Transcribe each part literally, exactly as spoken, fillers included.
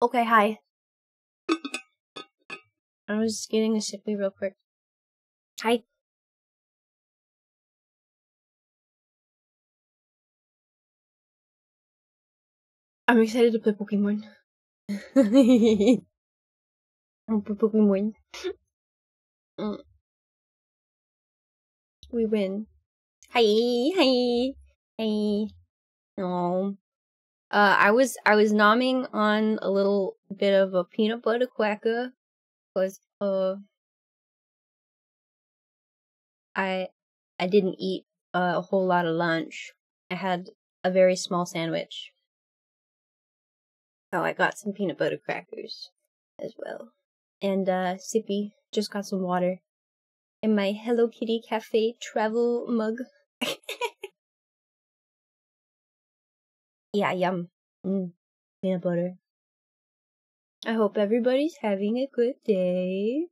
Okay, hi. I was getting a sippy real quick. Hi. I'm excited to play Pokemon. I'm play Pokemon. We win. Hi, hi, hi. No. Uh, I was I was nomming on a little bit of a peanut butter cracker, cause uh, I I didn't eat uh, a whole lot of lunch. I had a very small sandwich, so I got some peanut butter crackers as well. And uh, Sippy just got some water in my Hello Kitty Cafe travel mug. Yeah, yum. Mm, peanut butter. I hope everybody's having a good day,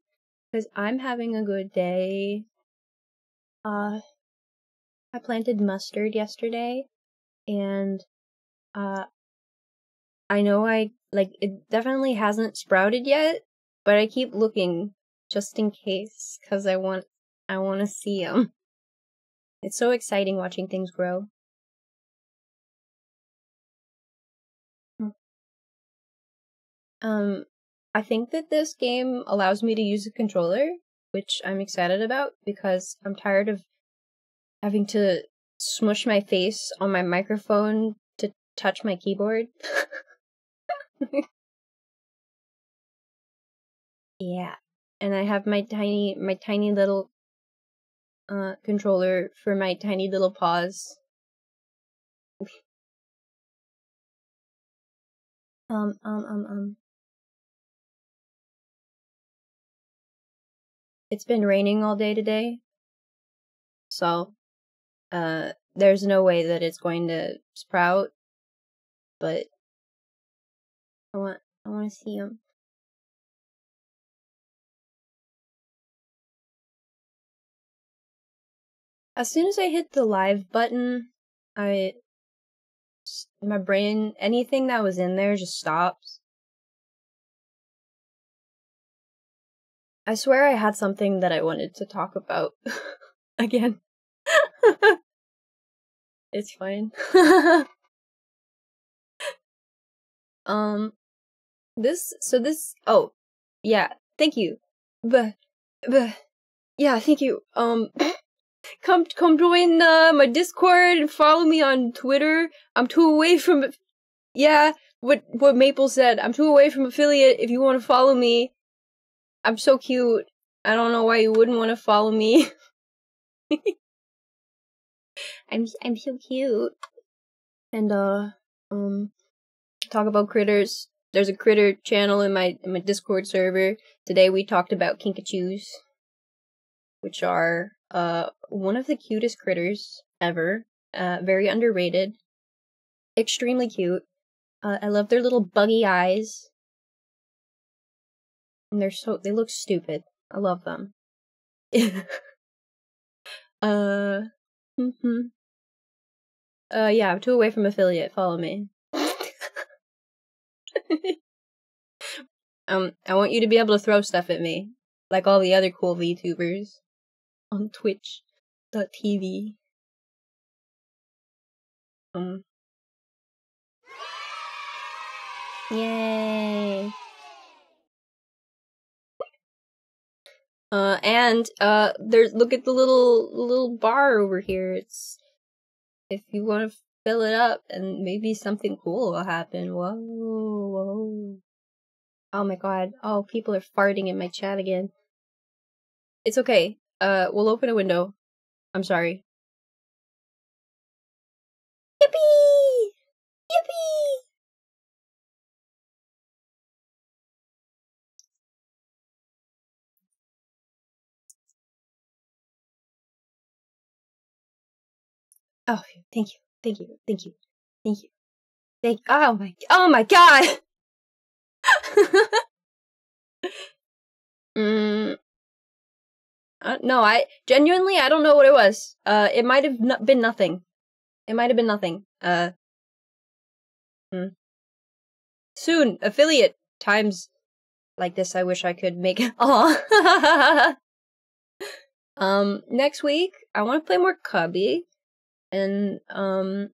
because I'm having a good day. Uh, I planted mustard yesterday, and uh, I know I, like, it definitely hasn't sprouted yet, but I keep looking just in case, because I want, I want to see them. It's so exciting watching things grow. Um, I think that this game allows me to use a controller, which I'm excited about because I'm tired of having to smush my face on my microphone to touch my keyboard. Yeah, and I have my tiny, my tiny little, uh, controller for my tiny little paws. um, um, um, um. It's been raining all day today, so uh, there's no way that it's going to sprout, but I want I want to see them. As soon as I hit the live button, I my brain, anything that was in there just stops. I swear I had something that I wanted to talk about again. It's fine. um, this, so this, oh, yeah, thank you. But, but, yeah, thank you. Um, come, come join uh, my Discord and follow me on Twitter. I'm two away from, yeah, what, what Maple said. I'm two away from affiliate if you want to follow me. I'm so cute. I don't know why you wouldn't want to follow me. I'm I'm so cute. And uh um talk about critters. There's a critter channel in my in my Discord server. Today we talked about Kinkachous, which are uh one of the cutest critters ever. Uh very underrated. Extremely cute. Uh I love their little buggy eyes. And they're so, they look stupid. I love them. uh, mm-hmm. Uh, yeah, I'm two away from affiliate. Follow me. um, I want you to be able to throw stuff at me, like all the other cool VTubers on Twitch dot T V. Um. Yay! Uh, and, uh, there's, look at the little, little bar over here. It's, if you want to fill it up and maybe something cool will happen. Whoa, whoa. Oh my god. Oh, people are farting in my chat again. It's okay. Uh, we'll open a window. I'm sorry. Yippee! Yippee! Oh, thank you, thank you, thank you, thank you, thank you. Oh my, oh my god! mm, uh, no, I, genuinely, I don't know what it was. Uh, it might have no been nothing. It might have been nothing. Uh, mm. Soon, affiliate, times like this I wish I could make it all. Um, next week, I want to play more Cubby. And, um,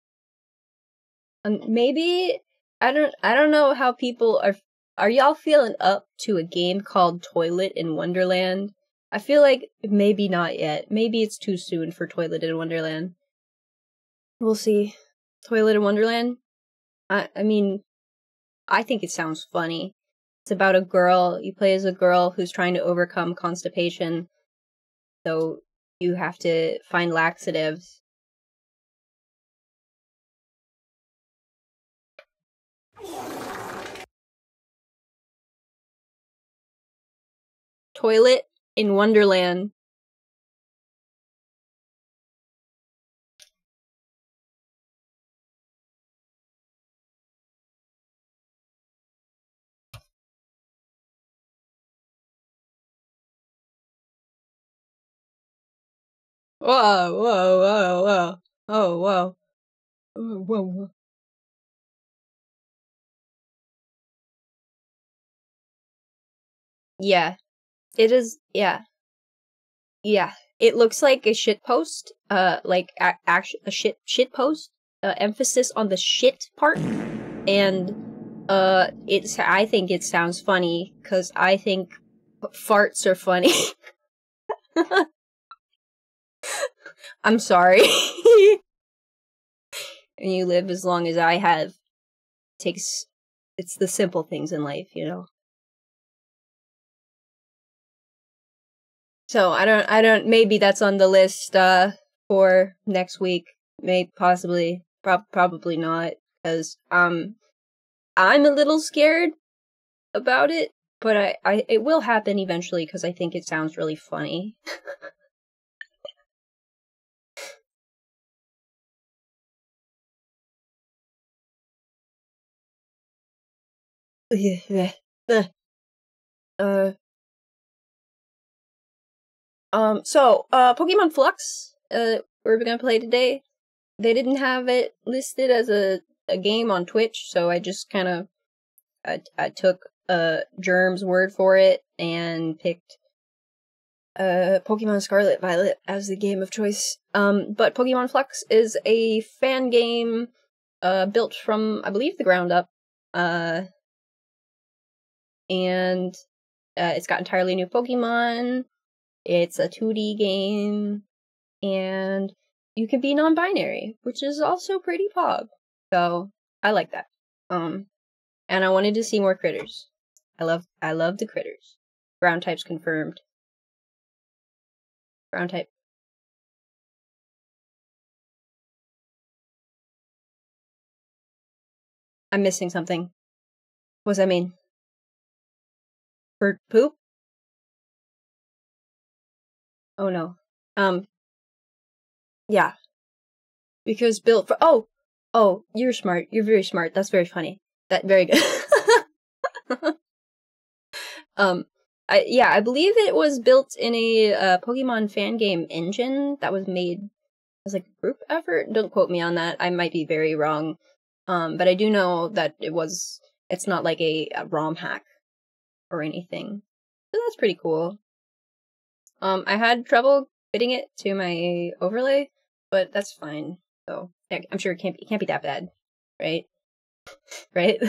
um, maybe, I don't, I don't know how people are, are y'all feeling up to a game called Toilet in Wonderland? I feel like maybe not yet. Maybe it's too soon for Toilet in Wonderland. We'll see. Toilet in Wonderland? I, I mean, I think it sounds funny. It's about a girl, you play as a girl who's trying to overcome constipation. So you have to find laxatives. Toilet in Wonderland. Whoa, whoa, whoa, whoa, oh, whoa, whoa, whoa, whoa. Yeah, it is, yeah. Yeah, it looks like a shit post, uh, like, a, a shit, shit post, uh, emphasis on the shit part, and, uh, it's, I think it sounds funny, 'cause I think farts are funny. I'm sorry. And you live as long as I have. It takes, it's the simple things in life, you know. So I don't, I don't. Maybe that's on the list uh, for next week. Maybe, possibly, pro probably not, because um, I'm a little scared about it. But I, I it will happen eventually, because I think it sounds really funny. Uh, um, so, uh, Pokémon Flux, uh, we're gonna play today. They didn't have it listed as a, a game on Twitch, so I just kind of, I, I took, uh, Germ's word for it, and picked, uh, Pokémon Scarlet Violet as the game of choice. Um, but Pokémon Flux is a fan game, uh, built from, I believe, the ground up, uh, And uh, it's got entirely new Pokemon, it's a two D game, and you can be non-binary, which is also pretty pog. So, I like that. Um, and I wanted to see more critters. I love, I love the critters. Ground type's confirmed. Ground type. I'm missing something. What does that mean? For poop? Oh no. Um. Yeah. Because built for- Oh! Oh, you're smart. You're very smart. That's very funny. That- very good. um. I- yeah, I believe it was built in a uh, Pokemon fan game engine that was made as like a group effort. Don't quote me on that. I might be very wrong. Um, but I do know that it was- it's not like a, a ROM hack. Or anything. So that's pretty cool. Um, I had trouble fitting it to my overlay, but that's fine. So yeah, I'm sure it can't be, it can't be that bad, right? Right?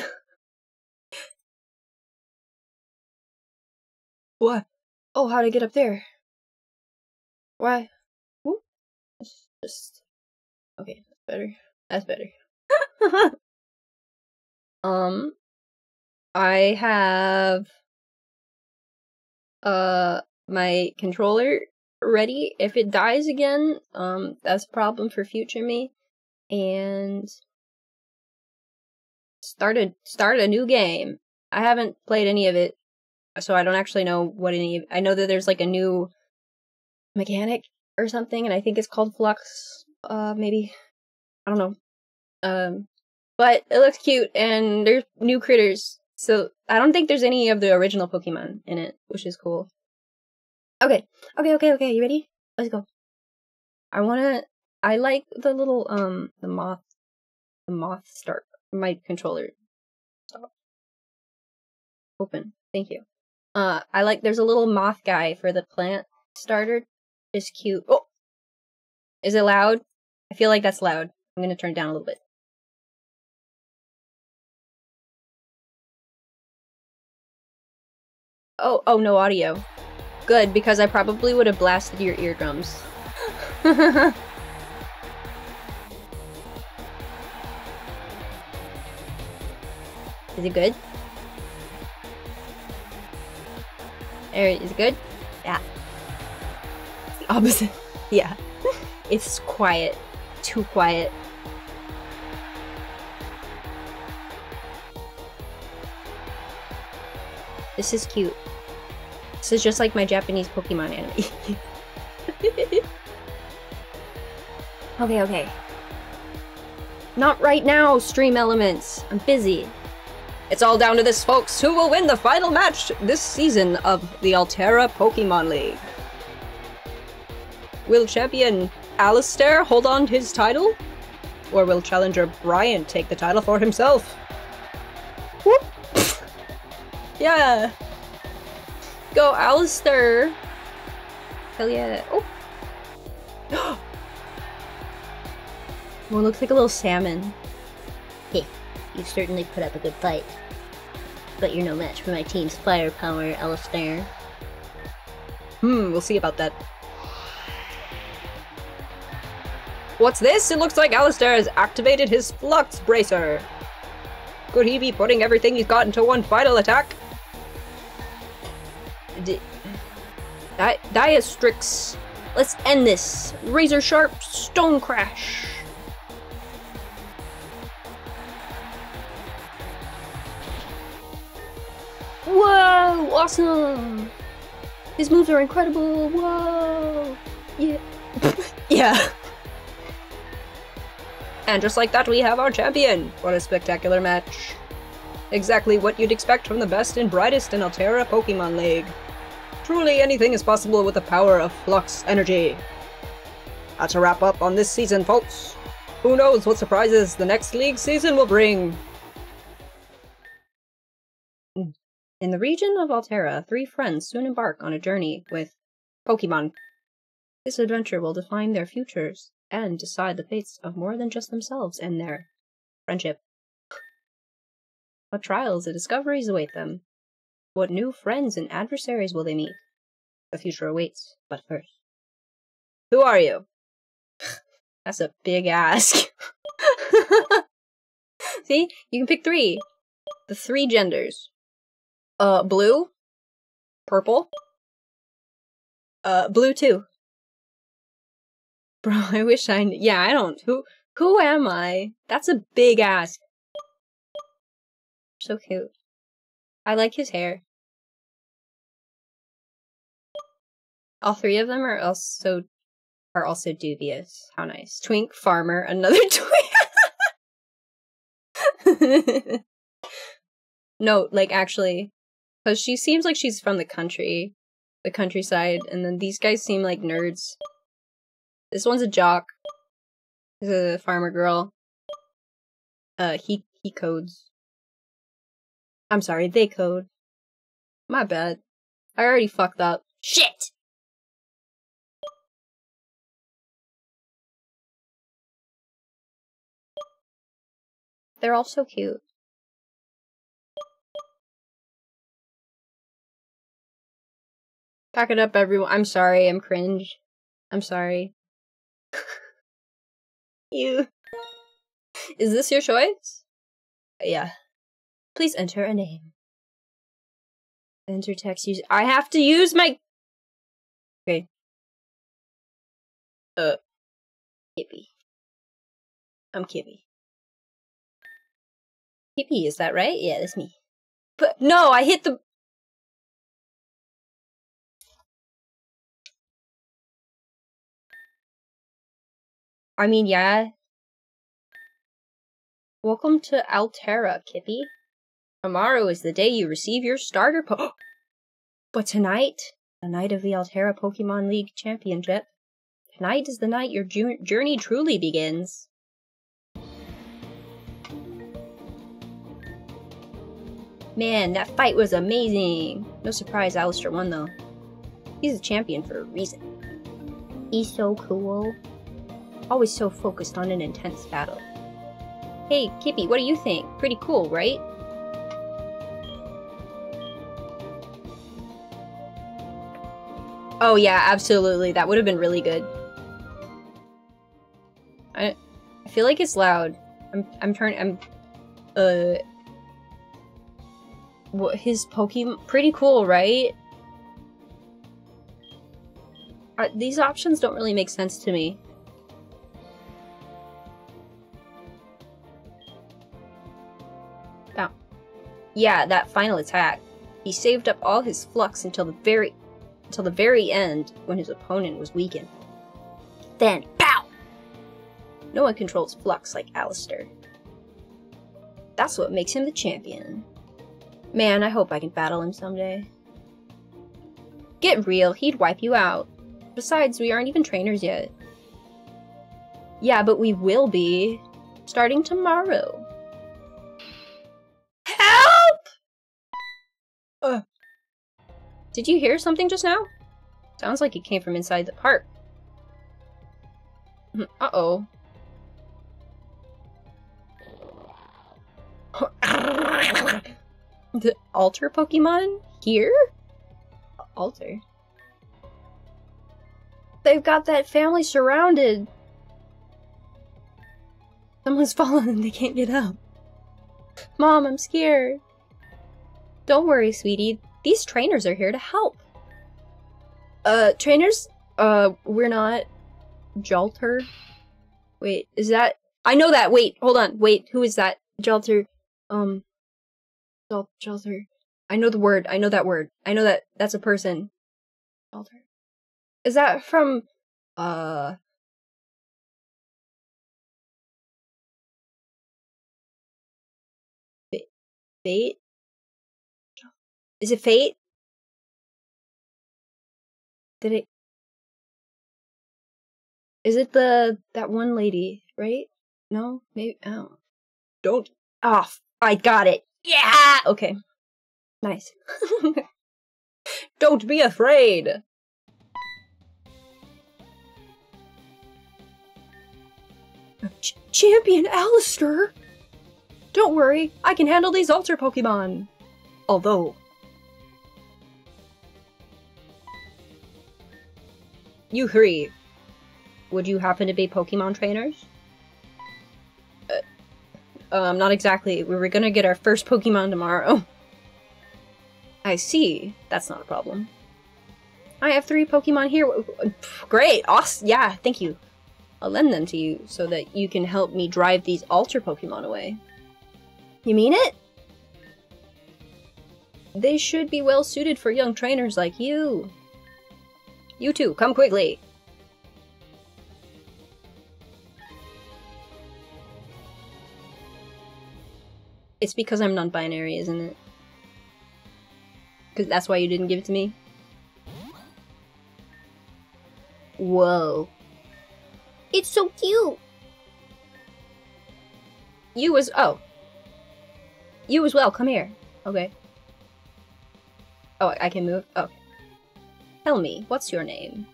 What? Oh, how'd I get up there? Why? Whoop. It's just okay. That's better. That's better. um, I have. Uh, my controller ready. If it dies again, um, that's a problem for future me. And start a start a new game. I haven't played any of it, so I don't actually know what any. I know that there's like a new mechanic or something, and I think it's called Flux. Uh, maybe I don't know. Um, but it looks cute, and there's new critters. So, I don't think there's any of the original Pokemon in it, which is cool. Okay, okay, okay, okay, you ready? Let's go. I wanna... I like the little, um, the moth... The moth start. My controller. open. Thank you. Uh, I like, there's a little moth guy for the plant starter. It's cute. Oh! Is it loud? I feel like that's loud. I'm gonna turn it down a little bit. Oh, oh, no audio. Good, because I probably would have blasted your eardrums. Is it good? Alright, is it good? Yeah. The opposite. Yeah. It's quiet. Too quiet. This is cute. This is just like my Japanese Pokemon anime. Okay, okay. Not right now, Stream Elements. I'm busy. It's all down to this, folks. Who will win the final match this season of the Alterra Pokemon League? Will champion Alistair hold on to his title? Or will challenger Brian take the title for himself? Whoop! Yeah! Go, Alistair! Hell yeah. Oh! Well, it looks like a little salmon. Hey, you certainly put up a good fight. But you're no match for my team's firepower, Alistair. Hmm, we'll see about that. What's this? It looks like Alistair has activated his Flux Bracer. Could he be putting everything he's got into one final attack? D Di Diastrix. Let's end this. Razor Sharp Stone Crash. Whoa! Awesome! His moves are incredible! Whoa! Yeah. Yeah. And just like that, we have our champion! What a spectacular match. Exactly what you'd expect from the best and brightest in Alterra Pokemon League. Truly anything is possible with the power of Flux Energy. That's a wrap up on this season, folks. Who knows what surprises the next league season will bring. In the region of Alterra, three friends soon embark on a journey with Pokemon. This adventure will define their futures and decide the fates of more than just themselves and their friendship. What trials and discoveries await them? What new friends and adversaries will they meet? The future awaits, but first. Who are you? That's a big ask. See? You can pick three. The three genders. Uh, blue. Purple. Uh, blue too. Bro, I wish I knew. Yeah, I don't. Who, who am I? That's a big ask. So cute. I like his hair. All three of them are also are also dubious. How nice. Twink, farmer, another twink. No, like actually, because she seems like she's from the country, the countryside, and then these guys seem like nerds. This one's a jock. This is a farmer girl. Uh, he he codes. I'm sorry, they code. My bad. I already fucked up. Shit! They're all so cute. Pack it up, everyone. I'm sorry, I'm cringe. I'm sorry. Ew. Is this your choice? Yeah. Please enter a name. Enter text use- I have to use my- Okay. Uh. Kippy. I'm Kippy. Kippy, is that right? Yeah, that's me. But- No, I hit the- I mean, yeah. Welcome to Alterra, Kippy. Tomorrow is the day you receive your starter po- But tonight, the night of the Alterra Pokemon League Championship, tonight is the night your ju journey truly begins. Man, that fight was amazing! No surprise Alistair won though. He's a champion for a reason. He's so cool. Always so focused on an intense battle. Hey, Kippy, what do you think? Pretty cool, right? Oh yeah, absolutely. That would have been really good. I, I feel like it's loud. I'm I'm turning I'm uh what his Pokemon pretty cool, right? Are, these options don't really make sense to me. Oh. Yeah, that final attack. He saved up all his flux until the very until the very end when his opponent was weakened. Then, pow! No one controls Flux like Alistair. That's what makes him the champion. Man, I hope I can battle him someday. Get real, he'd wipe you out. Besides, we aren't even trainers yet. Yeah, but we will be. Starting tomorrow. Help! Ugh. Did you hear something just now? Sounds like it came from inside the park. Uh-oh. The Alter Pokemon? Here? Alter? They've got that family surrounded! Someone's fallen and they can't get up. Mom, I'm scared. Don't worry, sweetie. These trainers are here to help. Uh, trainers? Uh, we're not... Jalter? Wait, is that... I know that! Wait, hold on. Wait, who is that? Jalter. Um... Jal Jalter. I know the word. I know that word. I know that... That's a person. Jalter. Is that from... Uh... Fate? Is it Fate? Did it... Is it the... that one lady, right? No? Maybe... I don't know. Don't... Ah, oh, I got it! Yeah! Okay. Nice. Don't be afraid! Ch Champion Alistair! Don't worry, I can handle these Alter Pokemon! Although... You three, would you happen to be Pokemon trainers? Uh, um, not exactly. We were gonna get our first Pokemon tomorrow. I see. That's not a problem. I have three Pokemon here. Great! Awesome! Yeah, thank you. I'll lend them to you so that you can help me drive these Alter Pokemon away. You mean it? They should be well suited for young trainers like you. You two, come quickly! It's because I'm non-binary, isn't it? Because that's why you didn't give it to me? Whoa. It's so cute! You as- oh. You as well, come here. Okay. Oh, I can move? Oh. Tell me, what's your name?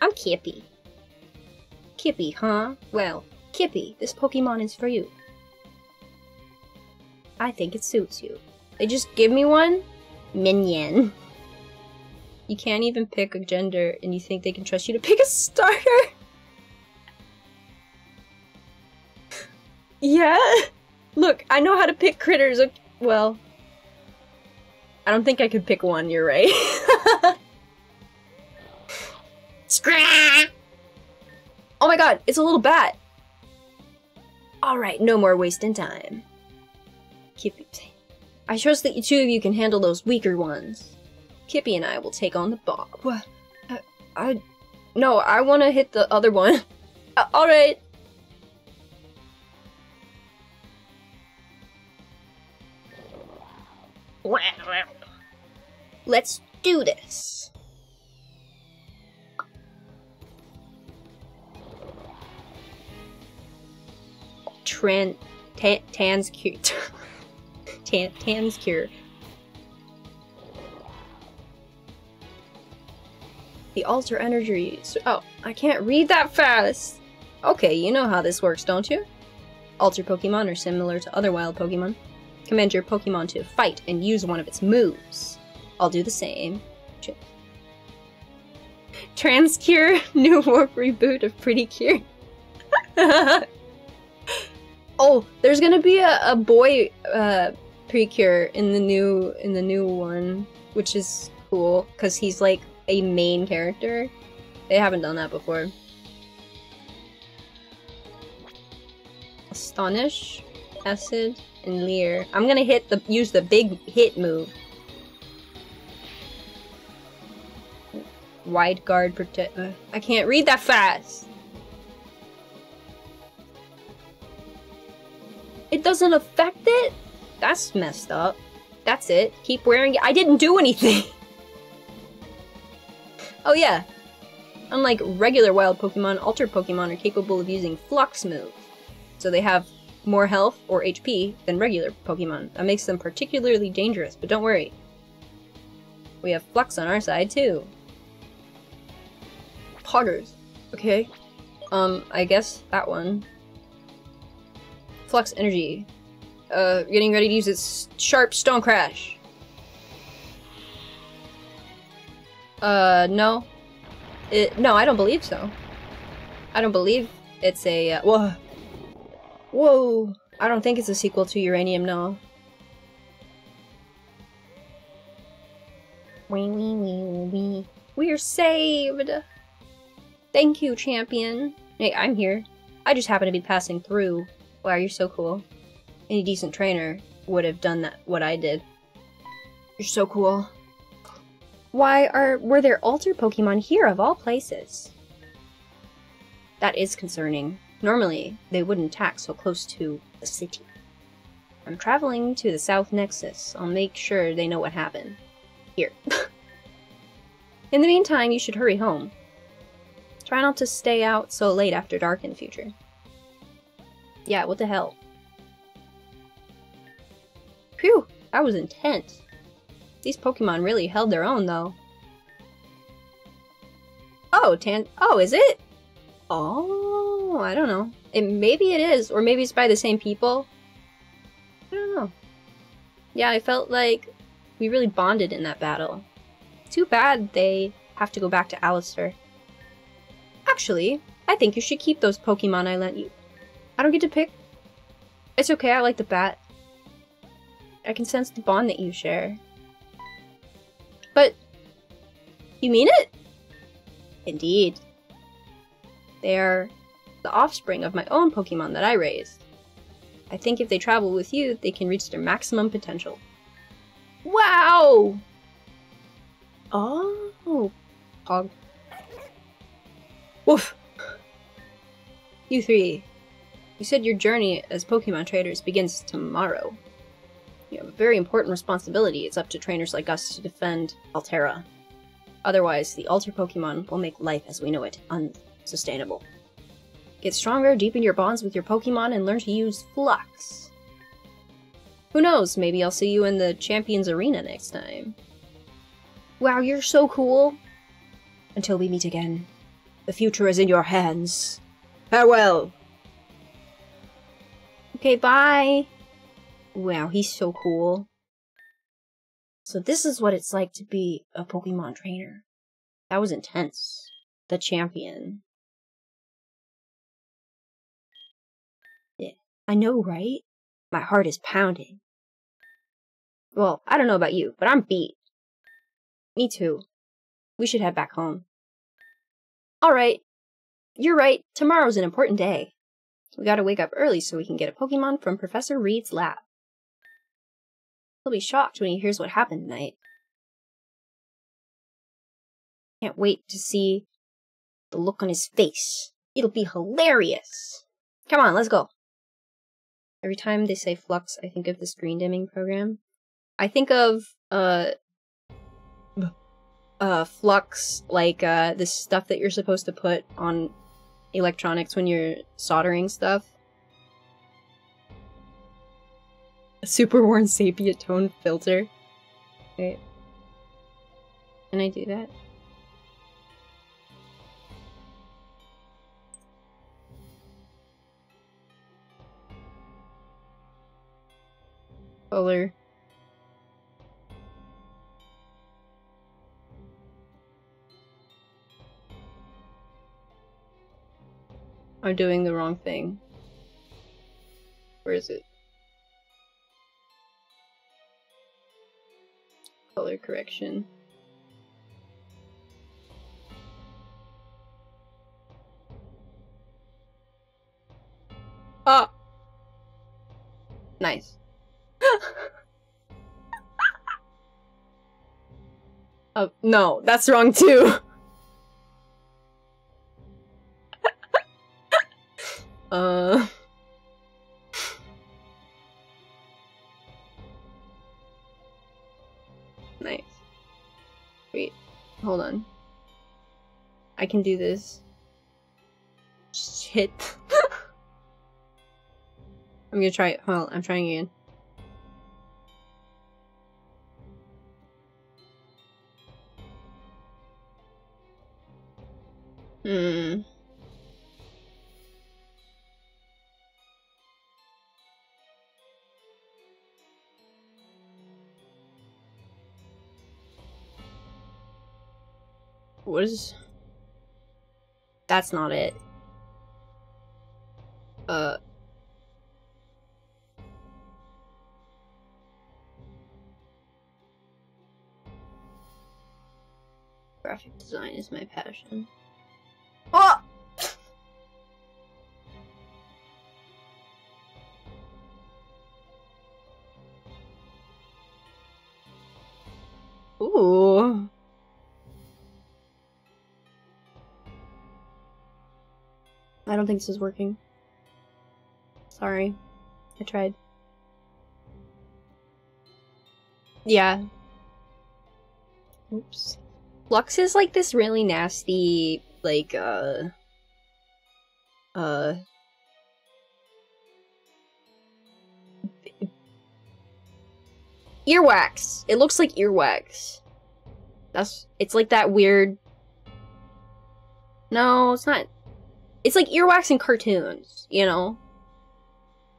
I'm Kippy. Kippy, huh? Well, Kippy, this Pokemon is for you. I think it suits you. They just give me one? Minion. You can't even pick a gender, and you think they can trust you to pick a starter? Yeah? Look, I know how to pick critters. Well... I don't think I could pick one, you're right. Scrap! Oh my god, it's a little bat! Alright, no more wasting time. Kippy, I trust that you two of you can handle those weaker ones. Kippy and I will take on the ball. What? I... I no, I want to hit the other one. Uh, Alright! Let's do this. Tran... Ta tans cute. Tan Tan's Cure. The Alter Energy. Oh, I can't read that fast! Okay, you know how this works, don't you? Alter Pokemon are similar to other wild Pokemon. Command your Pokemon to fight and use one of its moves. I'll do the same. Check. Transcure, new warp reboot of Prettycure. Oh, there's gonna be a, a boy uh, Precure in the new in the new one, which is cool because he's like a main character. They haven't done that before. Astonish, Acid, and Leer. I'm gonna hit the use the big hit move. Wide guard protect. Uh, I can't read that fast. It doesn't affect it? That's messed up. That's it. Keep wearing it. I didn't do anything. Oh yeah. Unlike regular wild Pokemon, Alter Pokemon are capable of using Flux moves. So they have more health or H P than regular Pokemon. That makes them particularly dangerous, but don't worry. We have Flux on our side too. Poggers. Okay. Um, I guess that one. Flux Energy. Uh, getting ready to use its sharp Stone Crash. Uh, no. It, no, I don't believe so. I don't believe it's a, uh, whoa. Whoa. I don't think it's a sequel to Uranium, no. Wee wee wee wee. We're saved! Thank you, champion. Hey, I'm here. I just happen to be passing through. Wow, you're so cool. Any decent trainer would have done that. What I did. You're so cool. Why are were there altar Pokemon here of all places? That is concerning. Normally, they wouldn't attack so close to the city. I'm traveling to the South Nexus. I'll make sure they know what happened. Here. In the meantime, you should hurry home. Try not to stay out so late after dark in the future. Yeah, what the hell? Phew, that was intense. These Pokemon really held their own, though. Oh, Tan- oh, is it? Oh, I don't know. It, maybe it is, or maybe it's by the same people. I don't know. Yeah, I felt like we really bonded in that battle. Too bad they have to go back to Alistair. Actually, I think you should keep those Pokemon I lent you. I don't get to pick. It's okay, I like the bat. I can sense the bond that you share. But, you mean it? Indeed. They are the offspring of my own Pokemon that I raised. I think if they travel with you, they can reach their maximum potential. Wow! Oh, Pog. Woof! You three. You said your journey as Pokemon traders begins tomorrow. You have a very important responsibility. It's up to trainers like us to defend Alterra. Otherwise, the Alter Pokemon will make life as we know it unsustainable. Get stronger, deepen your bonds with your Pokemon, and learn to use Flux. Who knows, maybe I'll see you in the Champions Arena next time. Wow, you're so cool! Until we meet again, the future is in your hands. Farewell! Okay, bye! Wow, he's so cool. So this is what it's like to be a Pokemon trainer. That was intense. The champion. Yeah, I know, right? My heart is pounding. Well, I don't know about you, but I'm beat. Me too. We should head back home. Alright. You're right, tomorrow's an important day. We gotta wake up early so we can get a Pokemon from Professor Reed's lab. He'll be shocked when he hears what happened tonight. Can't wait to see the look on his face. It'll be hilarious! Come on, let's go! Every time they say Flux, I think of the screen dimming program. I think of, uh... Uh, Flux, like, uh, this stuff that you're supposed to put on electronics when you're soldering stuff. super worn sepia tone filter. Wait. Can I do that? Color. I'm doing the wrong thing. Where is it? Color correction. Ah! Nice. Oh, no, that's wrong too! uh... Nice. Wait, hold on. I can do this. Shit. I'm gonna try it. Hold on, I'm trying again. Hmm. What is... That's not it. Uh... Graphic design is my passion. Oh! Ooh. I don't think this is working. Sorry. I tried. Yeah. Oops. Flux is like this really nasty, like, uh... Uh... earwax! It looks like earwax. That's- it's like that weird... No, it's not. It's like earwax in cartoons, you know?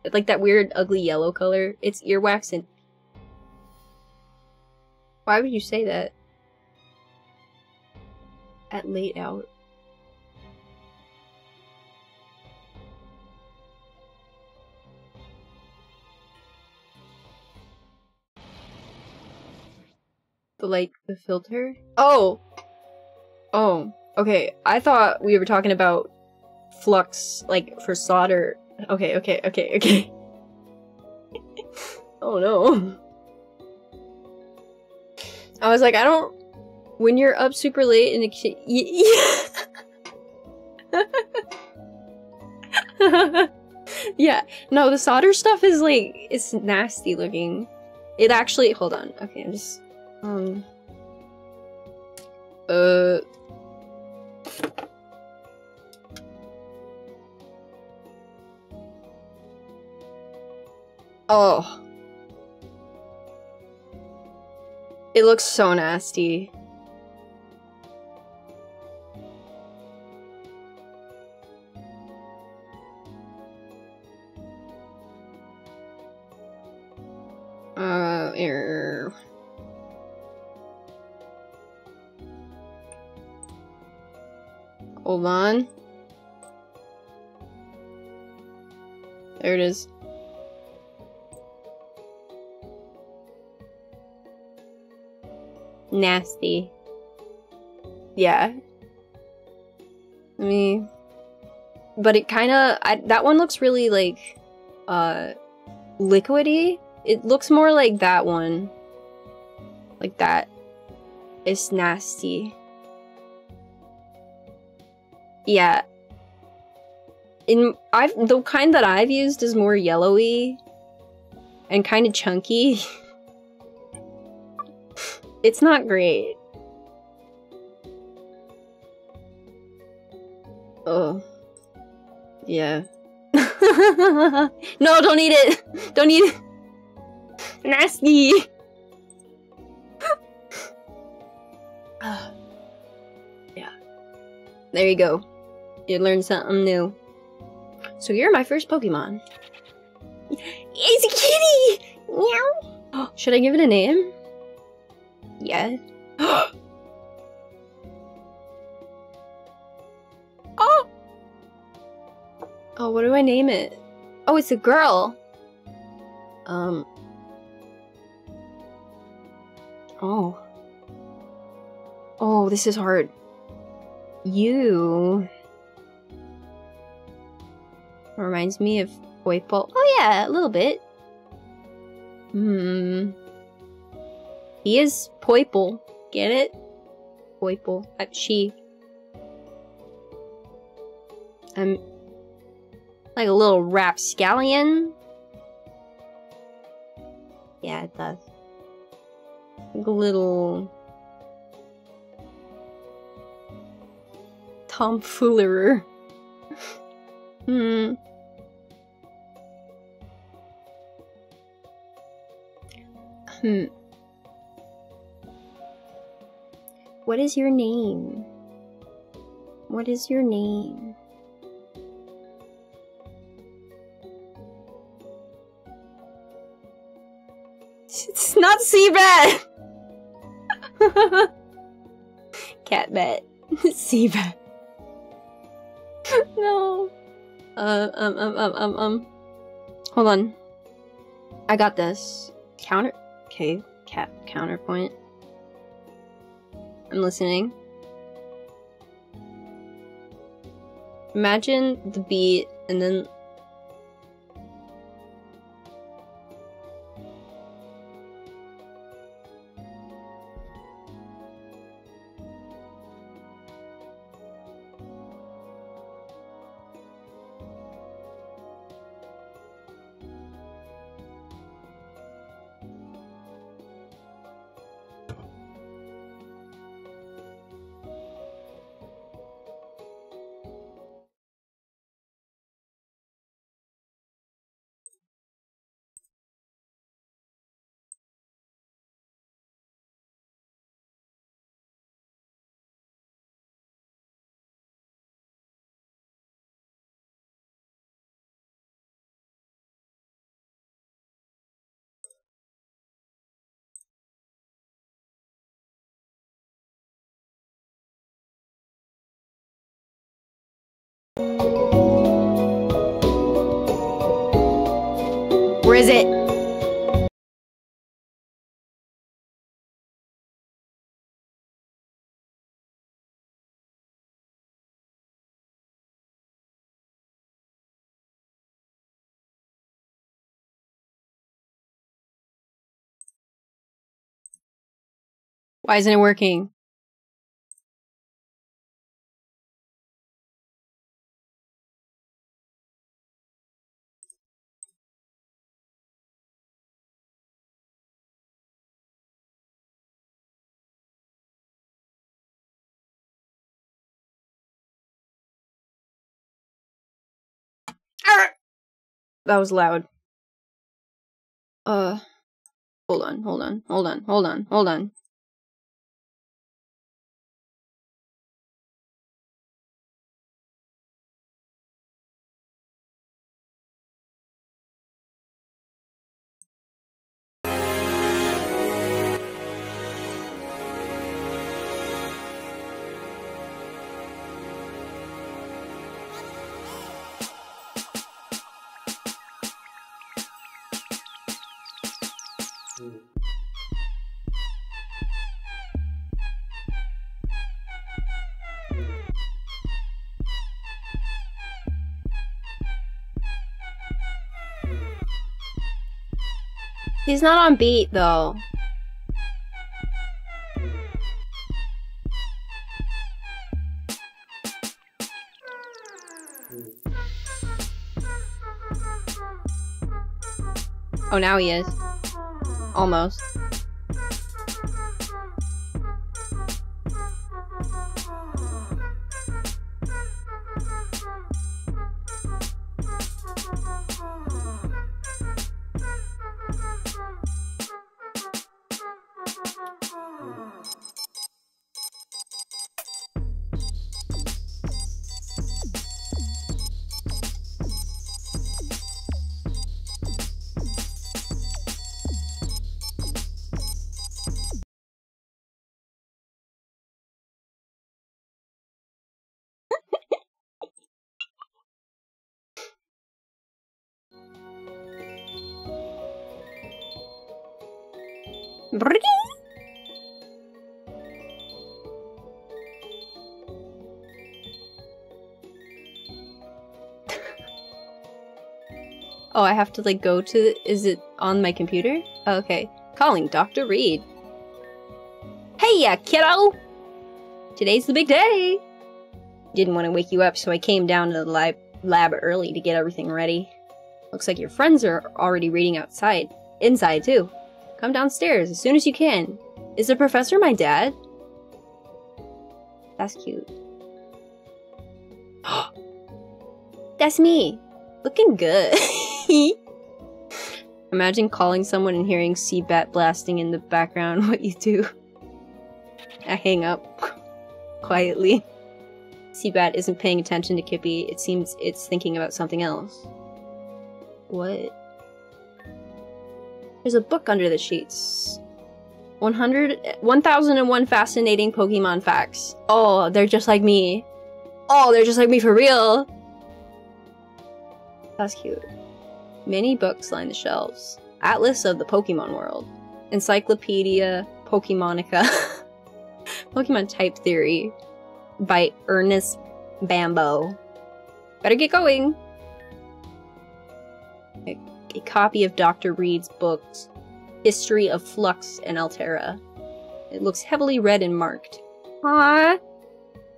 It's like that weird, ugly yellow color. It's earwax in- Why would you say that? At late hour. The like the filter? Oh! Oh, okay. I thought we were talking about flux, like, for solder. Okay, okay, okay, okay. Oh no. I was like, I don't... When you're up super late and exchange- Yeah. Yeah. No, the solder stuff is like, it's nasty looking. It actually- hold on. Okay, I'm just- um... Uh... Oh. It looks so nasty. Uh, error. Hold on. There it is. Nasty. Yeah. I mean, but it kind of, that one looks really like, uh, liquidy. It looks more like that one. Like that. It's nasty. Yeah. In I've the kind that I've used is more yellowy and kind of chunky. It's not great. Oh. Yeah. No, don't eat it. Don't eat it. Nasty. uh, yeah. There you go. You learned something new. So you're my first Pokemon. It's a kitty! Meow. Should I give it a name? Yeah. Oh! Oh, what do I name it? Oh, it's a girl. Um. Oh. Oh, this is hard. You. Reminds me of Poipole. Oh yeah, a little bit. Hmm. He is Poipole. Get it? Poipole. I'm she. I'm like a little rapscallion. Yeah, it does. Like a little tomfoolerer. Hmm. Hmm. What is your name? What is your name? It's not Seabat! Catbat. Seabat. No. Uh, um, um, um, um, um. Hold on. I got this. Counter. Okay, cat counterpoint. I'm listening. Imagine the beat and then. Where is it? Why isn't it working? That was loud. Uh, hold on, hold on, hold on, hold on, hold on. He's not on beat, though. Oh, now he is. Almost. Oh, I have to like go to the, is it on my computer? Oh, okay. Calling Doctor Reed. Heya, kiddo! Today's the big day! Didn't want to wake you up, so I came down to the lab, lab early to get everything ready. Looks like your friends are already reading outside. Inside, too. Come downstairs as soon as you can. Is the professor my dad? That's cute. That's me! Looking good. Imagine calling someone and hearing Seabat blasting in the background. What you do. I hang up. Quietly. Seabat isn't paying attention to Kippy. It seems it's thinking about something else. What? There's a book under the sheets. one thousand one fascinating Pokemon facts. Oh, they're just like me. Oh, they're just like me for real. That's cute. Many books line the shelves. Atlas of the Pokemon World. Encyclopedia Pokemonica. Pokemon Type Theory. By Ernest Bambo. Better get going! A, a copy of Doctor Reed's books. History of Flux and Alterra. It looks heavily read and marked. Aww!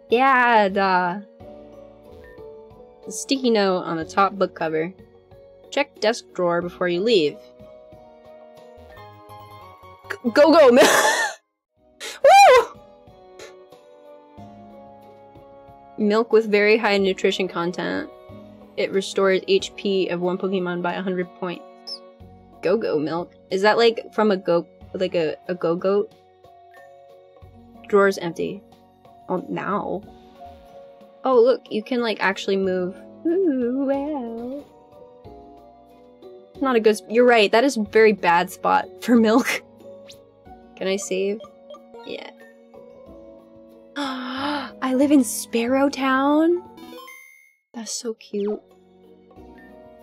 Dad! Uh, a sticky note on the top book cover. Check desk drawer before you leave. G go go! Woo! Milk with very high nutrition content. It restores H P of one Pokemon by one hundred points. Go go milk. Is that like from a go like a, a go goat? Drawer's empty. Oh, now. Oh look, you can like actually move. Ooh, wow. Not a good sp- you're right, that is a very bad spot for milk. Can I save? Yeah. I live in Sparrow Town? That's so cute.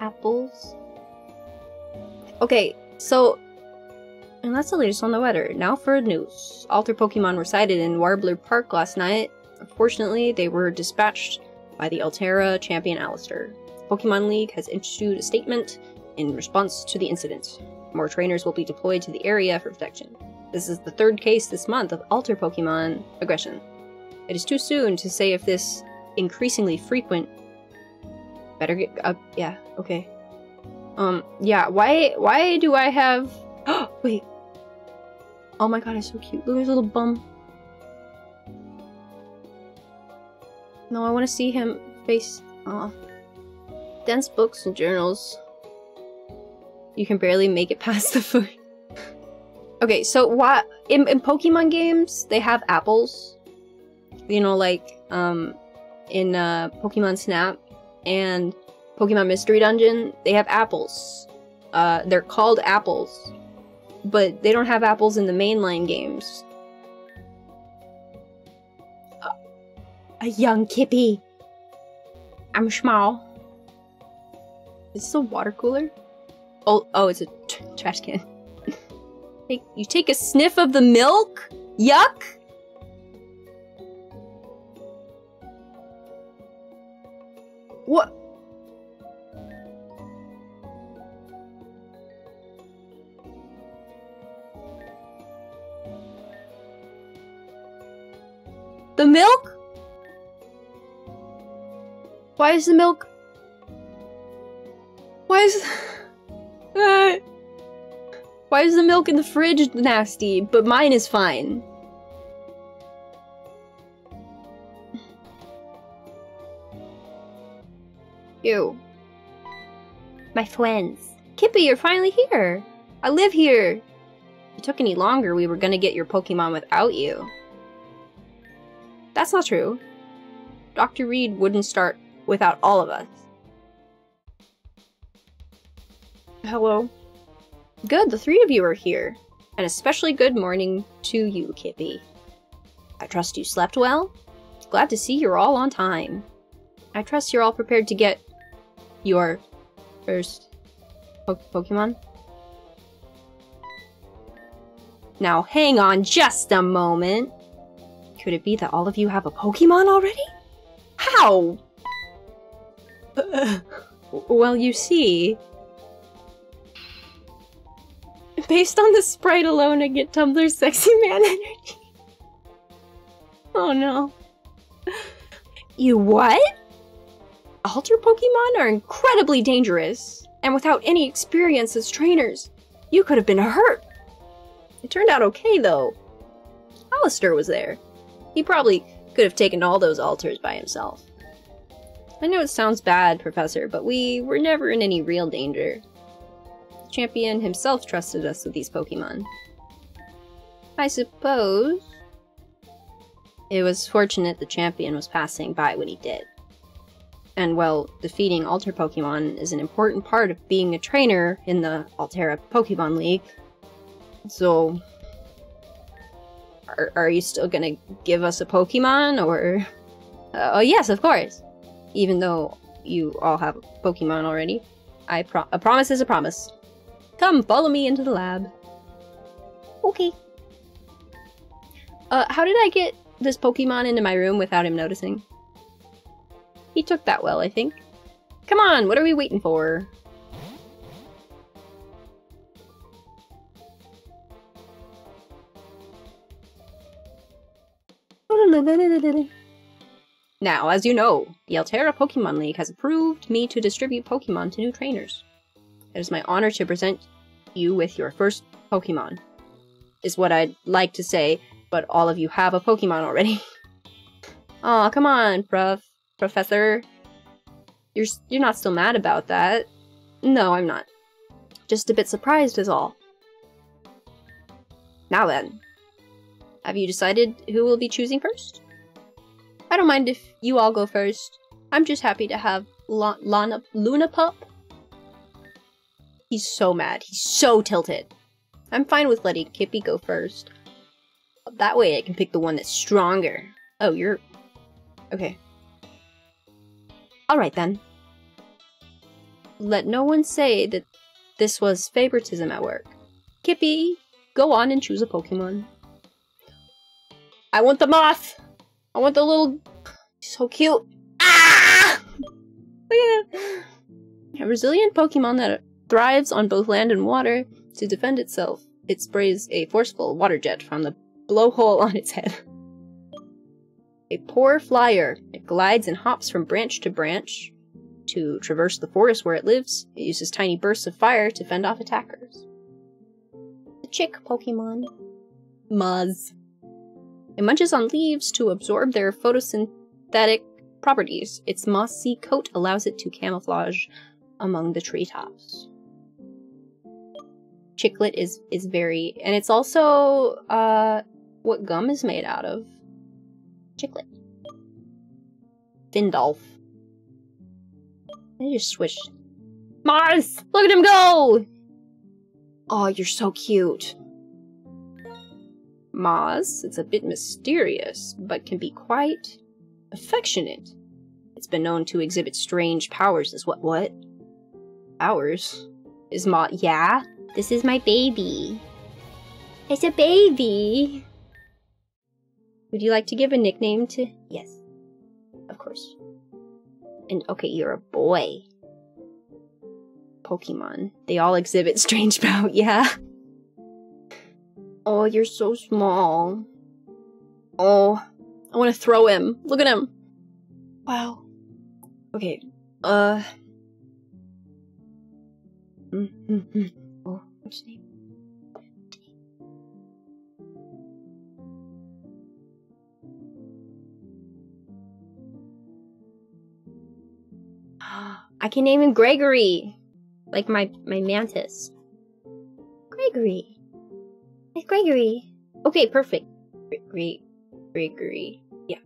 Apples. Okay, so... and that's the latest on the weather. Now for news. Alter Pokemon resided in Warbler Park last night. Unfortunately, they were dispatched by the Alterra champion Alistair. The Pokemon League has issued a statement in response to the incident. More trainers will be deployed to the area for protection. This is the third case this month of Alter Pokemon aggression. It is too soon to say if this increasingly frequent... Better get... Uh, yeah, okay. Um, yeah, why why do I have... Oh, wait. Oh my god, it's so cute. Look at his little bum. No, I want to see him face... Aw. Dense books and journals. You can barely make it past the food. Okay, so why in, in Pokemon games, they have apples. You know, like, um, in uh, Pokemon Snap and Pokemon Mystery Dungeon, they have apples. Uh, they're called apples. But they don't have apples in the mainline games. Uh, a young Kippy. I'm small. Is this a water cooler? Oh, oh, it's a tr trash can. Take, you take a sniff of the milk? Yuck! What? The milk? Why is the milk? Why is... Uh, why is the milk in the fridge nasty, but mine is fine? Ew. My friends. Kippy, you're finally here! I live here! If it took any longer, we were gonna get your Pokemon without you. That's not true. Doctor Reed wouldn't start without all of us. Hello. Good, the three of you are here. An especially good morning to you, Kippy. I trust you slept well? Glad to see you're all on time. I trust you're all prepared to get your first po Pokemon. Now hang on just a moment. Could it be that all of you have a Pokemon already? How? Uh, well, you see... Based on the sprite alone, I get Tumblr's sexy man energy. Oh no. You what? Alter Pokemon are incredibly dangerous, and without any experience as trainers, you could have been hurt. It turned out okay, though. Alistair was there. He probably could have taken all those alters by himself. I know it sounds bad, Professor, but we were never in any real danger. The champion himself trusted us with these Pokemon. I suppose... It was fortunate the champion was passing by when he did. And well, defeating Alter Pokemon is an important part of being a trainer in the Alterra Pokemon League. So... Are, are you still gonna give us a Pokemon, or... Uh, oh yes, of course! Even though you all have Pokemon already. I pro- a promise is a promise. Come, follow me into the lab. Okay. Uh, how did I get this Pokemon into my room without him noticing? He took that well, I think. Come on, what are we waiting for? Now, as you know, the Alterra Pokemon League has approved me to distribute Pokemon to new trainers. It is my honor to present you with your first Pokemon. Is what I'd like to say, but all of you have a Pokemon already. Aw, oh, come on, Prof. Professor. You're, you're not still mad about that. No, I'm not. Just a bit surprised is all. Now then. Have you decided who will be choosing first? I don't mind if you all go first. I'm just happy to have La Lana Luna Pup. He's so mad. He's so tilted. I'm fine with letting Kippy go first. That way I can pick the one that's stronger. Oh, you're... Okay. Alright then. Let no one say that this was favoritism at work. Kippy, go on and choose a Pokemon. I want the moth! I want the little... So cute! Ah! Look at that! A resilient Pokemon that thrives on both land and water to defend itself. It sprays a forceful water jet from the blowhole on its head. A poor flyer. It glides and hops from branch to branch to traverse the forest where it lives. It uses tiny bursts of fire to fend off attackers. The chick Pokemon. Muzz. It munches on leaves to absorb their photosynthetic properties. Its mossy coat allows it to camouflage among the treetops. Chicklet is, is very... And it's also uh, what gum is made out of. Chicklet. Findolf. I just switched. Mars! Look at him go! Oh, you're so cute. Moz, it's a bit mysterious, but can be quite affectionate. It's been known to exhibit strange powers as what? What? Powers? Is Ma- yeah? This is my baby. It's a baby! Would you like to give a nickname to- Yes. Of course. And okay, you're a boy. Pokemon. They all exhibit strange powers, yeah? Oh, you're so small. Oh, I want to throw him. Look at him. Wow. Okay. Uh. Mm-hmm. Oh, what's his name? I can name him Gregory, like my my mantis. Gregory. Gregory. Okay, perfect. Gregory. Gregory. Yeah.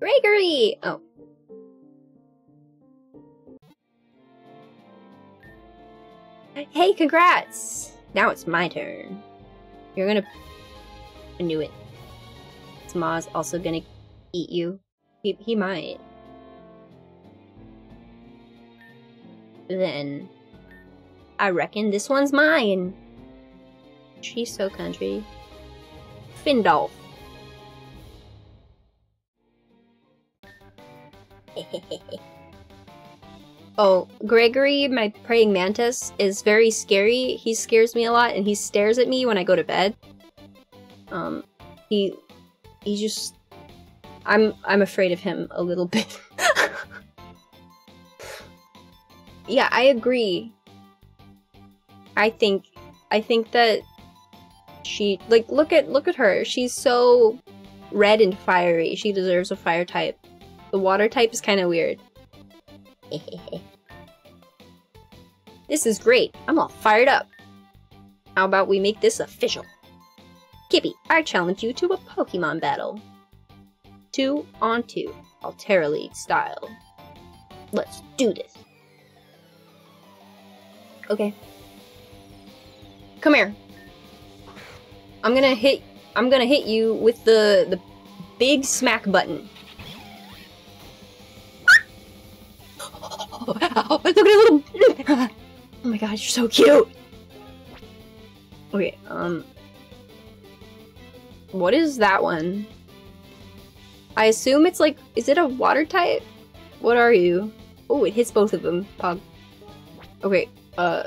Gregory! Oh. Hey, congrats! Now it's my turn. You're gonna... I knew it. Is Maz also gonna eat you? He, he might. Then... I reckon this one's mine. country, so country. Findolf. Oh, Gregory, my praying mantis, is very scary. He scares me a lot, and he stares at me when I go to bed. Um, he, he just, I'm, I'm afraid of him a little bit. Yeah, I agree. I think, I think that she, like, look at, look at her. She's so red and fiery. She deserves a fire type. The water type is kind of weird. This is great. I'm all fired up. How about we make this official? Kippy, I challenge you to a Pokemon battle. Two on two, Alterra League style. Let's do this. Okay. Come here. I'm gonna hit. I'm gonna hit you with the the big smack button. Oh, ow, look at a little. Oh my god, you're so cute. Okay, um, what is that one? I assume it's like, is it a water type? What are you? Oh, it hits both of them. Pog. Okay, uh,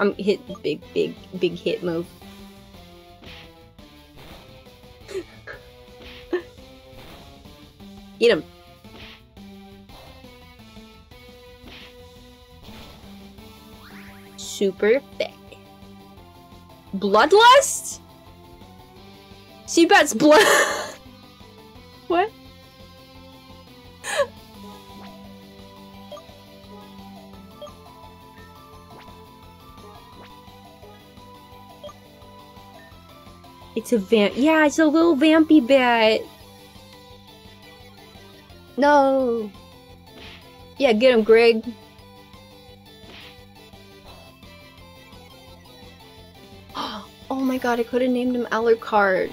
I'm hit big, big, big hit move. Eat him. Super thick. Bloodlust? Seabats blood. What? It's a vamp. Yeah, it's a little vampy bat. No. Yeah, get him, Greg. Oh my god, I could have named him Alucard.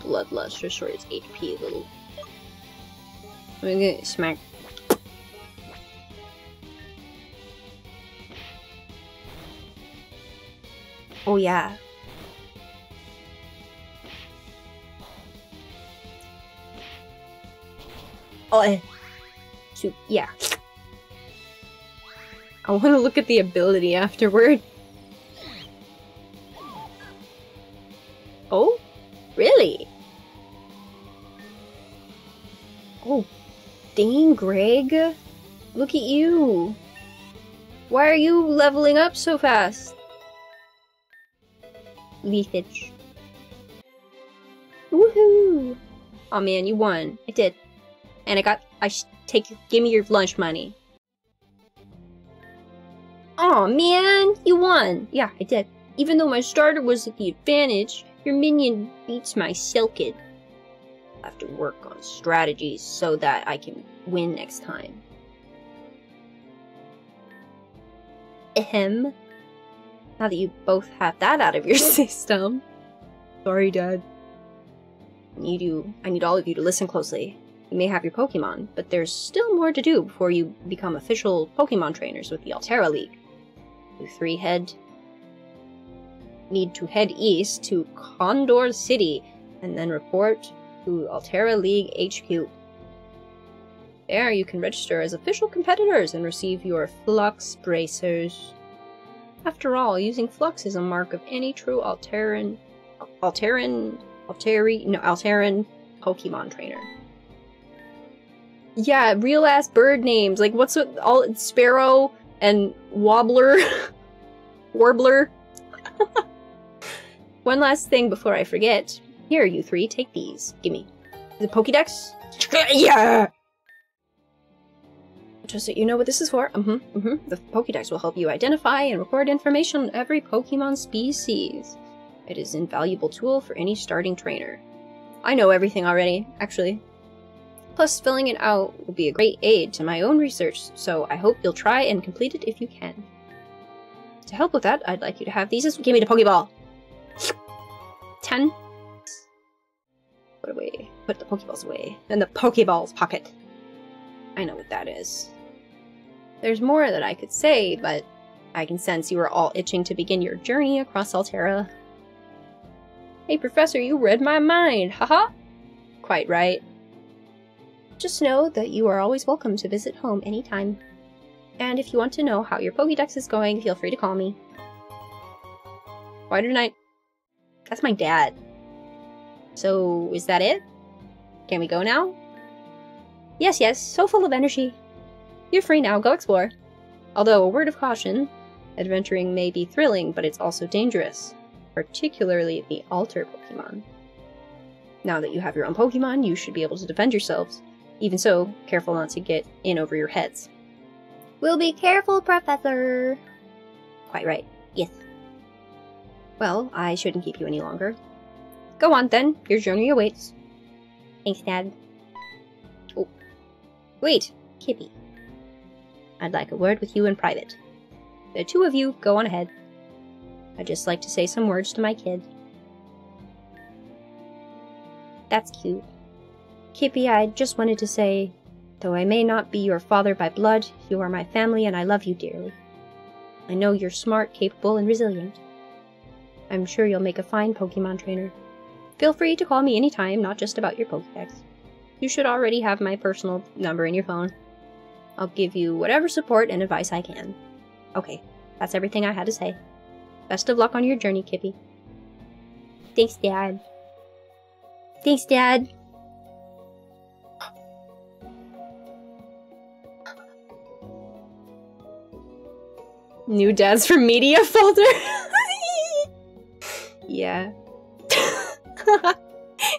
Bloodlust restores H P a little. I'm gonna smack. Oh yeah. Oh, eh. So, yeah. I want to look at the ability afterward. Oh? Really? Oh, dang, Greg. Look at you. Why are you leveling up so fast? Leafage. Woohoo! Oh man, you won. I did. And I got- I sh- take- give me your lunch money. Aw, man, you won! Yeah, I did. Even though my starter was at the advantage, your minion beats my Silkid. I have to work on strategies so that I can win next time. Ahem. Now that you both have that out of your system. Sorry, Dad. I need you- I need all of you to listen closely. You may have your Pokemon, but there's still more to do before you become official Pokemon trainers with the Alterra League. You three head need to head east to Condor City and then report to Alterra League H Q. There you can register as official competitors and receive your Flux Bracers. After all, using Flux is a mark of any true Alterran, Alterran, Alteri, no, Alterran Pokemon trainer. Yeah, real ass bird names. Like, what's with all Sparrow and Wobbler, Warbler. One last thing before I forget. Here, you three, take these. Gimme. The Pokédex? Yeah! Just so you know what this is for. Mm-hmm, mm-hmm. The Pokédex will help you identify and record information on every Pokémon species. It is an invaluable tool for any starting trainer. I know everything already, actually. Plus, filling it out will be a great aid to my own research, so I hope you'll try and complete it if you can. To help with that, I'd like you to have these as- Give me the Pokeball! ten. Put away. Put the Pokeballs away. In the Pokeballs pocket. I know what that is. There's more that I could say, but I can sense you are all itching to begin your journey across Alterra. Hey, Professor, you read my mind, haha! Quite right. Just know that you are always welcome to visit home anytime. And if you want to know how your Pokédex is going, feel free to call me. Why didn't I... That's my dad. So, is that it? Can we go now? Yes, yes, so full of energy. You're free now, go explore. Although, a word of caution, adventuring may be thrilling, but it's also dangerous, particularly the Alter Pokemon. Now that you have your own Pokemon, you should be able to defend yourselves. Even so, careful not to get in over your heads. We'll be careful, Professor! Quite right, yes. Well, I shouldn't keep you any longer. Go on then, your journey awaits. Thanks, Dad. Oh. Wait, Kippy. I'd like a word with you in private. The two of you, go on ahead. I'd just like to say some words to my kid. That's cute. Kippy, I just wanted to say, though I may not be your father by blood, you are my family and I love you dearly. I know you're smart, capable, and resilient. I'm sure you'll make a fine Pokemon trainer. Feel free to call me anytime, not just about your Pokédex. You should already have my personal number in your phone. I'll give you whatever support and advice I can. Okay, that's everything I had to say. Best of luck on your journey, Kippy. Thanks, Dad. Thanks, Dad. New dads from media folder. Yeah.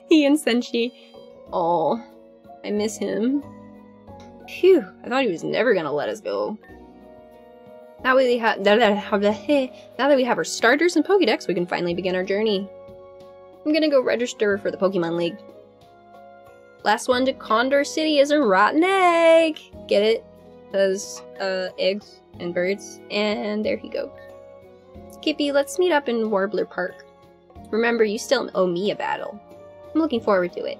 He and Senshi. Oh, I miss him. Phew, I thought he was never gonna let us go. Now we have now that we have our starters and Pokédex, we can finally begin our journey. I'm gonna go register for the Pokemon League. Last one to Condor City is a rotten egg! Get it? Because, uh, eggs and birds. And there he goes. Kippy, let's meet up in Warbler Park. Remember, you still owe me a battle. I'm looking forward to it.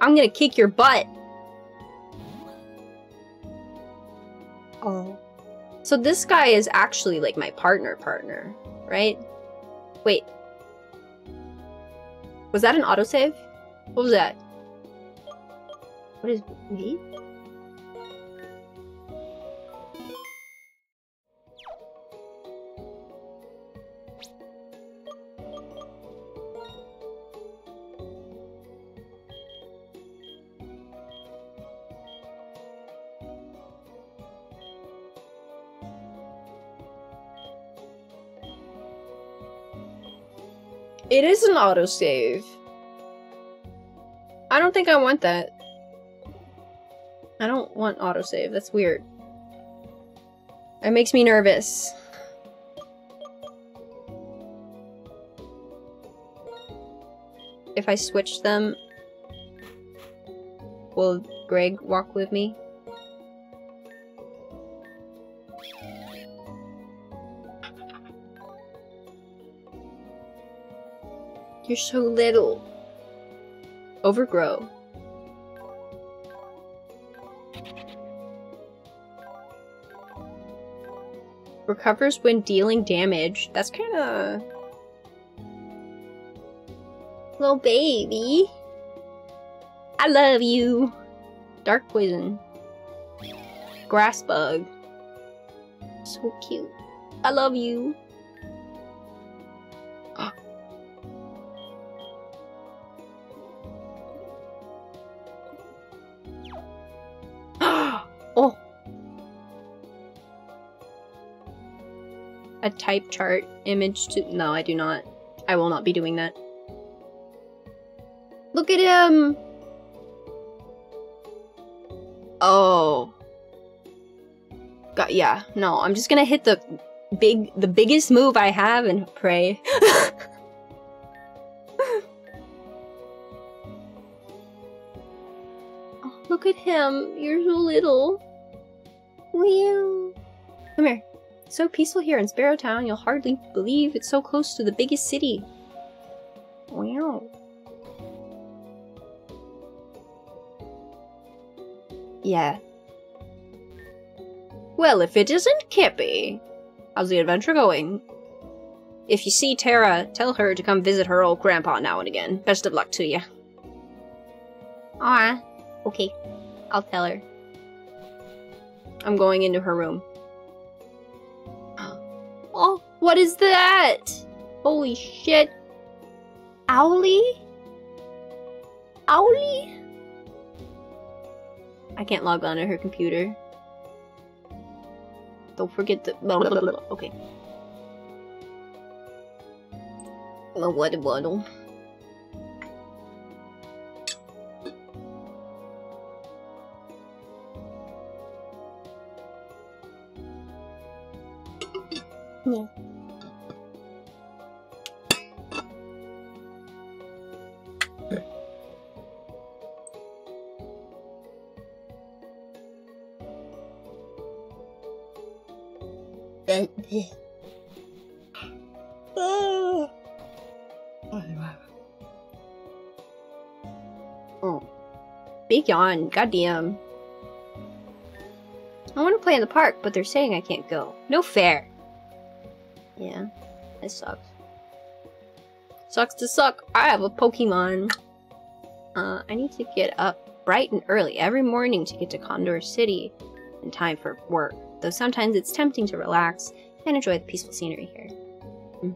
I'm gonna kick your butt! Oh. So this guy is actually, like, my partner partner, right? Wait. Was that an autosave? What was that? What is... wait? It is an autosave. I don't think I want that. I don't want autosave. That's weird. It makes me nervous. If I switch them, will Greg walk with me? You're so little. Overgrow. Recovers when dealing damage. That's kinda... little baby. I love you. Dark poison. Grass bug. So cute. I love you. A type chart image to- no, I do not. I will not be doing that. Look at him! Oh. God, yeah, no, I'm just gonna hit the big- the biggest move I have and pray. Oh, look at him, you're so little. Wee-oo. Come here. So peaceful here in Sparrow Town, you'll hardly believe it's so close to the biggest city. Wow. Yeah. Well, if it isn't Kippy. How's the adventure going? If you see Tara, tell her to come visit her old grandpa now and again. Best of luck to you. Ah, okay. I'll tell her. I'm going into her room. Oh, what is that? Holy shit. Owlie? Owlie? I can't log on to her computer. Don't forget the... Blah, blah, blah, blah. Okay. The water bottle. Yeah. Oh. Oh, big yawn. Goddamn. I want to play in the park, but they're saying I can't go. No fair. Yeah, that sucks. Sucks to suck. I have a Pokemon. Uh, I need to get up bright and early every morning to get to Condor City in time for work. Though sometimes it's tempting to relax and enjoy the peaceful scenery here. Mm.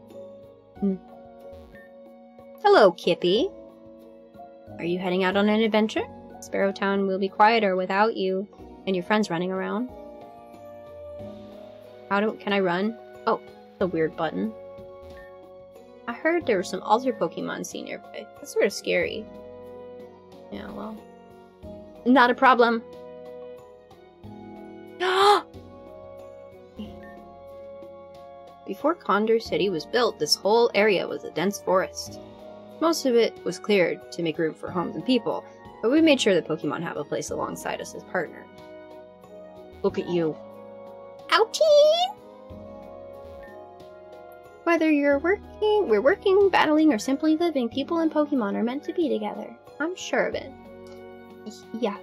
Mm. Hello, Kippy. Are you heading out on an adventure? Sparrow Town will be quieter without you and your friends running around. How do- can I run? Oh, the weird button. I heard there were some Alter Pokemon seen nearby. That's sort of scary. Yeah, well... Not a problem! Before Condor City was built, this whole area was a dense forest. Most of it was cleared to make room for homes and people, but we made sure that Pokemon have a place alongside us as partners. Look at you. Ouchie! Whether you're working, we're working, battling, or simply living, people and Pokemon are meant to be together. I'm sure of it. Yeah.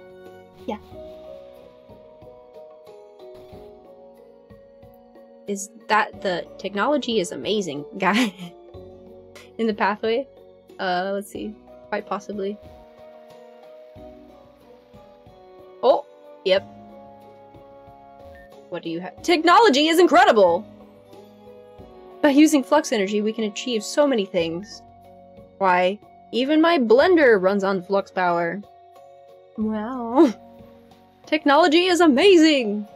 Yeah. Is that the technology is amazing, guy? In the pathway? Uh, let's see. Quite possibly. Oh! Yep. What do you have? Technology is incredible! By using Flux Energy, we can achieve so many things. Why, even my blender runs on Flux power. Wow. Technology is amazing!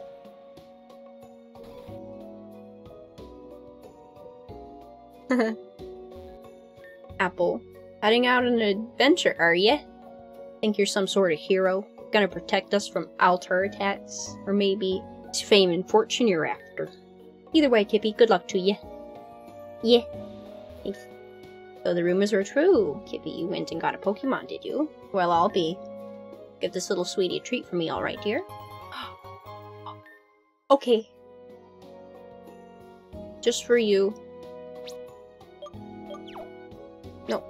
Apple, heading out on an adventure, are ya? Think you're some sort of hero, gonna protect us from Alter attacks, or maybe it's fame and fortune you're after. Either way, Kippy, good luck to ya. Yeah. Thanks. So the rumors were true. Kippy, you went and got a Pokemon, did you? Well, I'll be. Give this little sweetie a treat for me, alright, dear? Okay. Just for you. No.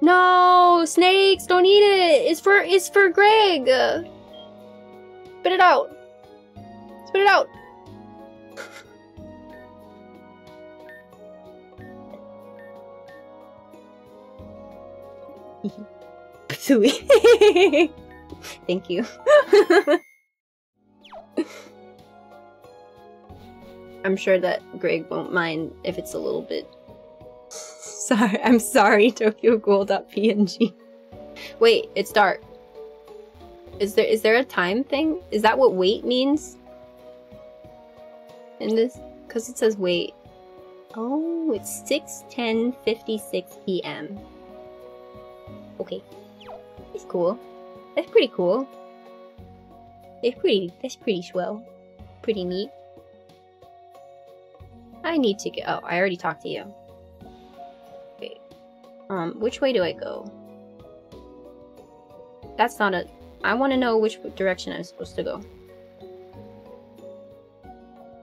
No! Snakes! Don't eat it! It's for- it's for Greg! Uh, spit it out! Spit it out! Thank you. I'm sure that Greg won't mind if it's a little bit. Sorry, I'm sorry, Tokyo Ghoul.png. Wait, it's dark. Is there is there a time thing? Is that what wait means? In this, because it says wait. Oh, it's six ten fifty-six p m Okay. It's cool. That's pretty cool. That's pretty, that's pretty swell. Pretty neat. I need to get- oh, I already talked to you. Wait. Um, which way do I go? That's not a- I want to know which direction I'm supposed to go.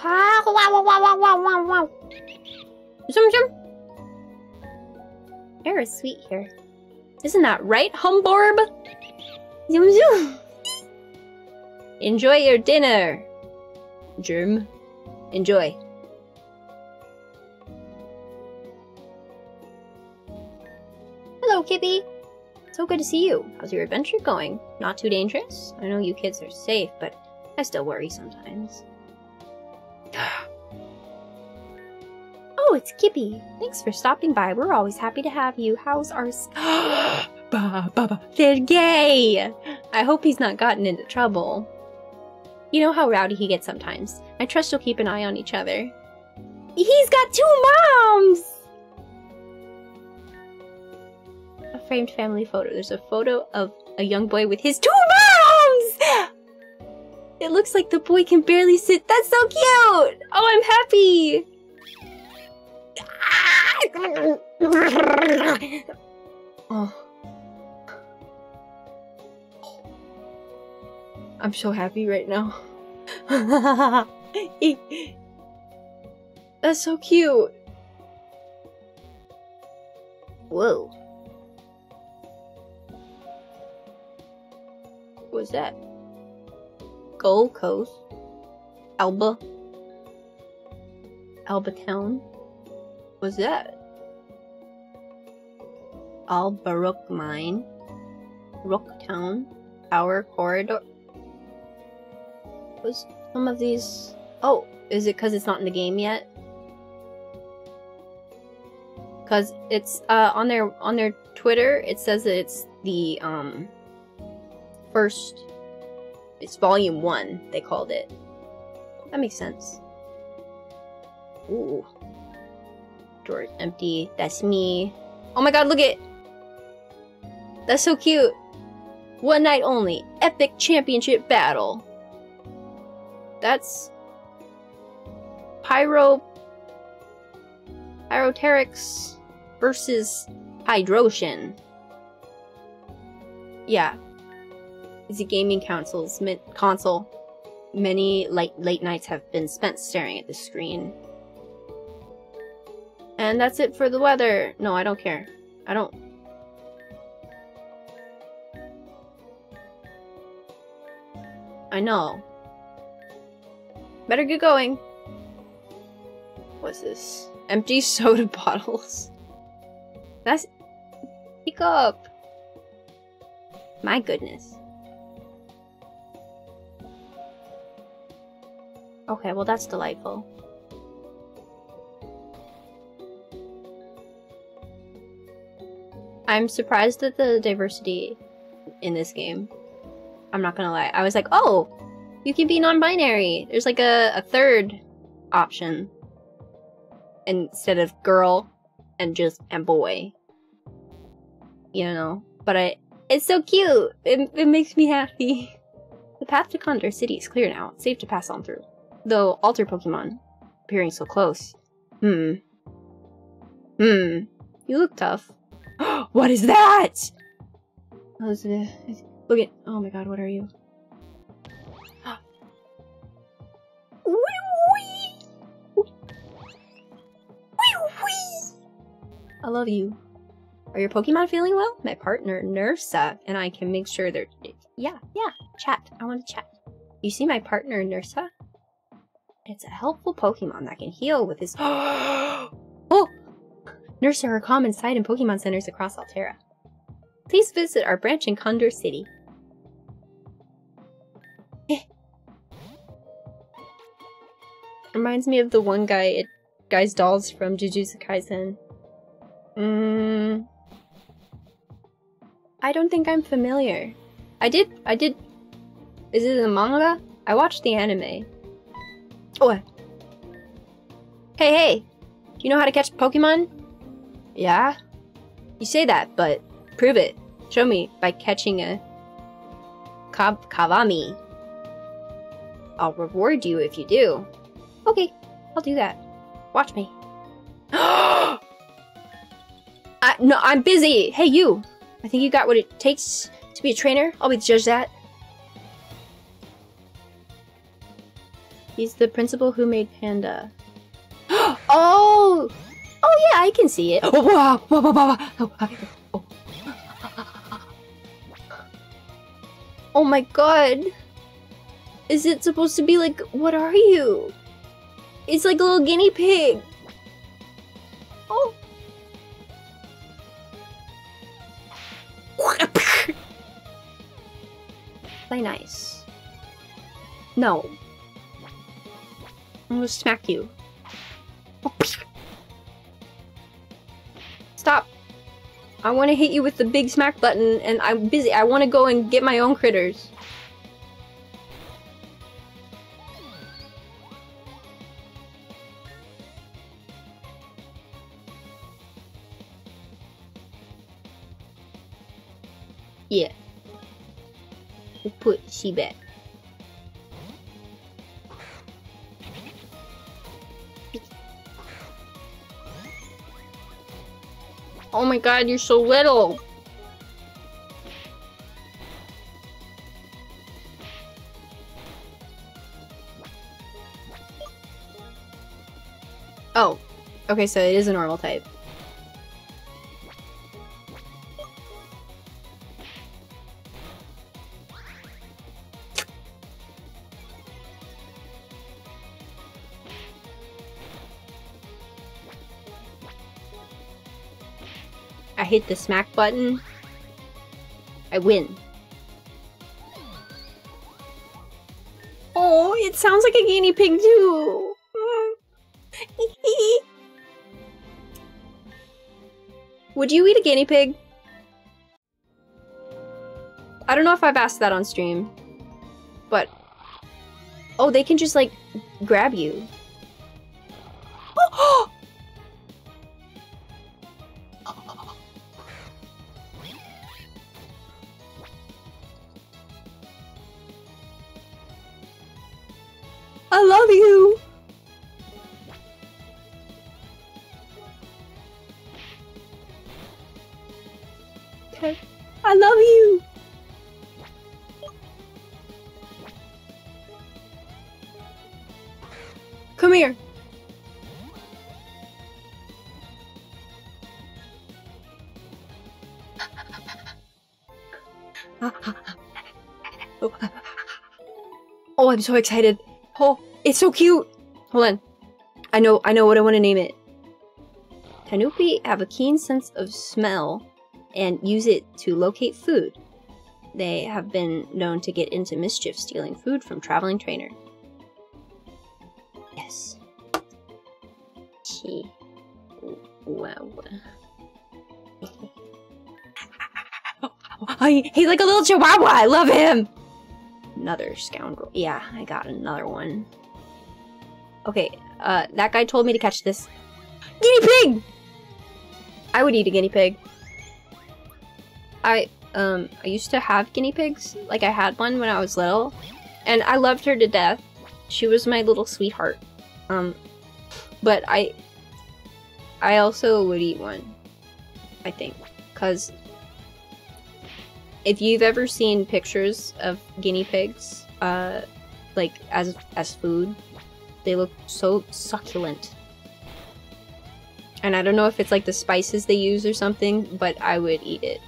Ah, wow, wow, wow, wow, wow, wow. Zoom, zoom. Air is sweet here. Isn't that right, Humborb? Zoom zoom! Enjoy your dinner! Germ. Enjoy. Hello, Kippy! So good to see you. How's your adventure going? Not too dangerous? I know you kids are safe, but I still worry sometimes. Oh, it's Kippy. Thanks for stopping by. We're always happy to have you. How's our... Bah, bah, bah. They're gay! I hope he's not gotten into trouble. You know how rowdy he gets sometimes. I trust you'll keep an eye on each other. He's got two moms! A framed family photo. There's a photo of a young boy with his two moms! It looks like the boy can barely sit. That's so cute! Oh, I'm happy! Oh. I'm so happy right now. That's so cute. Whoa. What was that? Gold Coast. Alba. Albatown. What's that? Albarook Mine. Rooktown. Power Corridor. Was some of these... Oh, is it because it's not in the game yet? Because it's uh, on their on their Twitter, it says that it's the um first... It's volume one, they called it. That makes sense. Ooh. Door is empty. That's me. Oh my god, look it! That's so cute! One night only. Epic championship battle. That's Pyro Pyroterix versus Hydrotion. Yeah. It's a gaming console's min console. Many late late nights have been spent staring at the screen. And that's it for the weather. No, I don't care. I don't. I know. Better get going. What's this? Empty soda bottles. That's... Pick up. My goodness. Okay, well that's delightful. I'm surprised at the diversity in this game. I'm not gonna lie. I was like, oh! You can be non-binary! There's like a, a third option. Instead of girl and just and boy. You know? But I... It's so cute! It, it makes me happy. The path to Condor City is clear now. It's safe to pass on through. Though, Alter Pokemon. Appearing so close. Hmm. Hmm. You look tough. What is that?! Look at... Oh my god, what are you? I love you. Are your Pokemon feeling well? My partner, Nursa, and I can make sure they're... Yeah, yeah, chat. I want to chat. You see my partner, Nursa? It's a helpful Pokemon that can heal with his... Oh! Nursa are common sight in Pokemon centers across Alterra. Please visit our branch in Condor City. Reminds me of the one guy... It, guy's dolls from Jujutsu Kaisen. Mmm. I don't think I'm familiar. I did. I did. Is it a manga? I watched the anime. Oh. Hey, hey. Do you know how to catch Pokemon? Yeah. You say that, but prove it. Show me by catching a Kav Kawami. I'll reward you if you do. Okay, I'll do that. Watch me. I, no, I'm busy! Hey, you! I think you got what it takes to be a trainer. I'll be the judge of that. He's the principal who made Panda. Oh! Oh yeah, I can see it. Oh my god! Is it supposed to be like, what are you? It's like a little guinea pig. Oh. Play nice. No. I'm gonna smack you. Stop. I want to hit you with the big smack button, and I'm busy. I want to go and get my own critters. Yeah. We'll put she back. Oh my god, you're so little! Oh. Okay, so it is a normal type. I hit the smack button, I win. Oh, it sounds like a guinea pig too! Would you eat a guinea pig? I don't know if I've asked that on stream, but... Oh, they can just, like, grab you. Oh! I love you! Okay. I love you! Come here! Oh, I'm so excited! Oh, it's so cute! Hold on. I know, I know what I want to name it. Tanuki have a keen sense of smell and use it to locate food. They have been known to get into mischief stealing food from traveling trainer. Yes. She... Wow. He's like a little chihuahua! I love him! Another scoundrel. Yeah, I got another one. Okay, uh, that guy told me to catch this. Guinea pig! I would eat a guinea pig. I, um, I used to have guinea pigs. Like, I had one when I was little. And I loved her to death. She was my little sweetheart. Um, but I... I also would eat one. I think. 'Cause... if you've ever seen pictures of guinea pigs, uh, like, as as food, they look so succulent. And I don't know if it's like the spices they use or something, but I would eat it.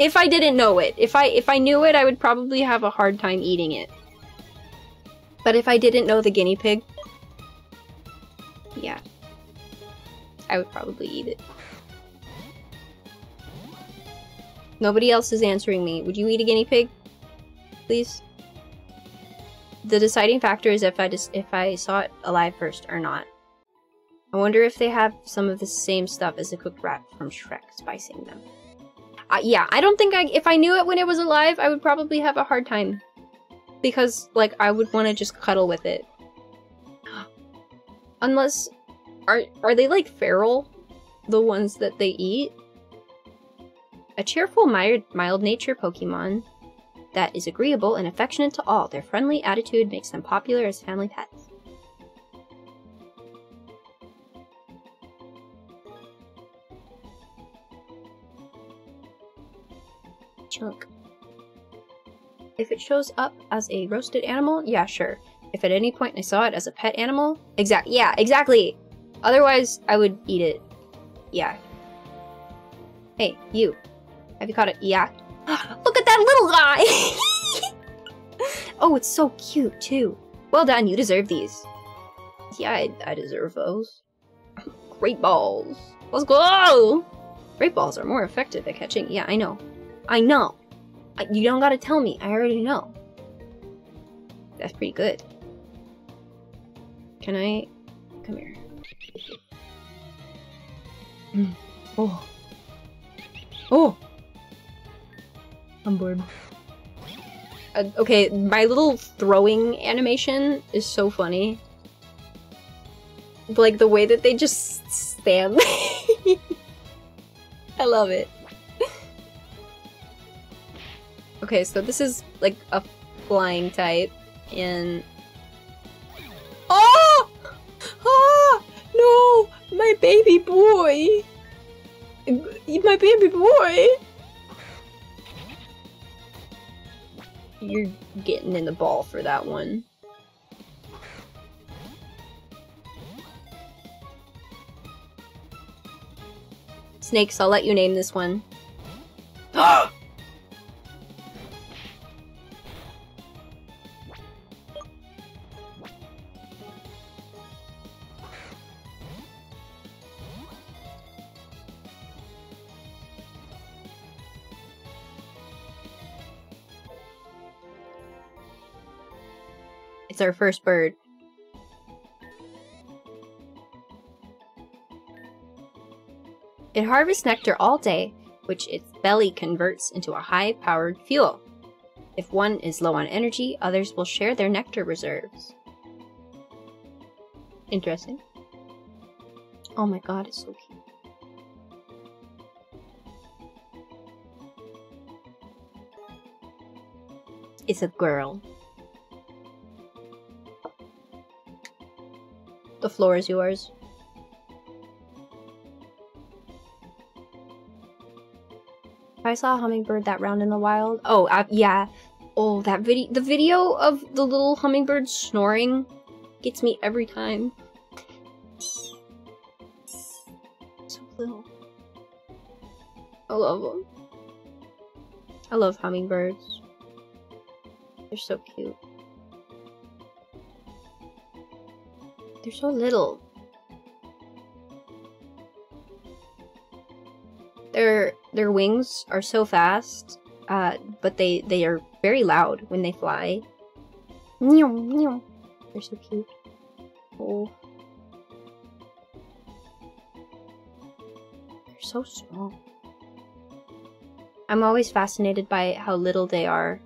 If I didn't know it. If I, if I knew it, I would probably have a hard time eating it. But if I didn't know the guinea pig, yeah, I would probably eat it. Nobody else is answering me. Would you eat a guinea pig? Please? The deciding factor is if I just if I saw it alive first or not. I wonder if they have some of the same stuff as the cooked rat from Shrek spicing them. Uh, yeah, I don't think I... if I knew it when it was alive, I would probably have a hard time. Because, like, I would want to just cuddle with it. Unless... Are, are they, like, feral? The ones that they eat? A cheerful, mild-nature Pokemon that is agreeable and affectionate to all. Their friendly attitude makes them popular as family pets. Chunk. If it shows up as a roasted animal, yeah, sure. If at any point I saw it as a pet animal, exact, yeah, exactly. Otherwise, I would eat it. Yeah. Hey, you. Have you caught it? Yeah. Look at that little guy! Oh, it's so cute, too. Well done, you deserve these. Yeah, I, I deserve those. Great balls. Let's go! Great balls are more effective at catching. Yeah, I know. I know. I, you don't gotta tell me. I already know. That's pretty good. Can I... Come here. Mm. Oh. Oh! I'm bored. Uh, okay, my little throwing animation is so funny. Like, the way that they just stand. I love it. Okay, so this is, like, a flying type, and... Oh! Ah! No! My baby boy! My baby boy! You're getting in the ball for that one. Snakes, I'll let you name this one. It's our first bird. It harvests nectar all day, which its belly converts into a high-powered fuel. If one is low on energy, others will share their nectar reserves. Interesting. Oh my god, it's so cute. It's a girl. The floor is yours. I saw a hummingbird that round in the wild. Oh, I, yeah. Oh, that video. The video of the little hummingbird snoring gets me every time. So little. I love them. I love hummingbirds. They're so cute. They're so little. They're... Their wings are so fast, uh, but they, they are very loud when they fly. They're so cute. Oh. They're so small. I'm always fascinated by how little they are,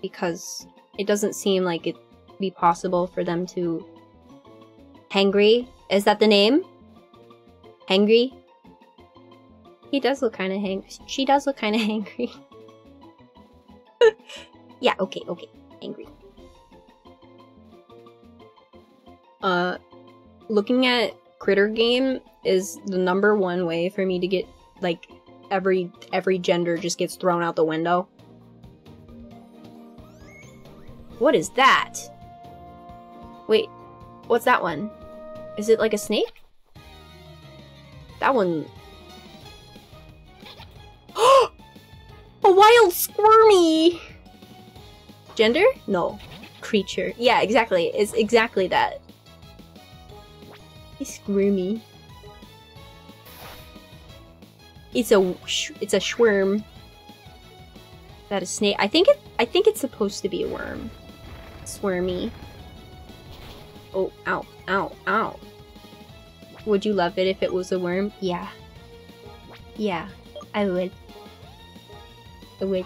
because it doesn't seem like it'd be possible for them to... Hangry? Is that the name? Hangry? He does look kind of hangry. She does look kind of hangry. Yeah, okay, okay. Angry. Uh, looking at Critter Game is the number one way for me to get, like, every, every gender just gets thrown out the window. What is that? Wait, what's that one? Is it like a snake? That one... A wild squirmy! Gender? No. Creature. Yeah, exactly. It's exactly that. It's squirmy. It's a sh it's a shworm. Is that a snake? I think it I think it's supposed to be a worm. Squirmy. Oh, ow, ow, ow. Would you love it if it was a worm? Yeah. Yeah, I would. Away.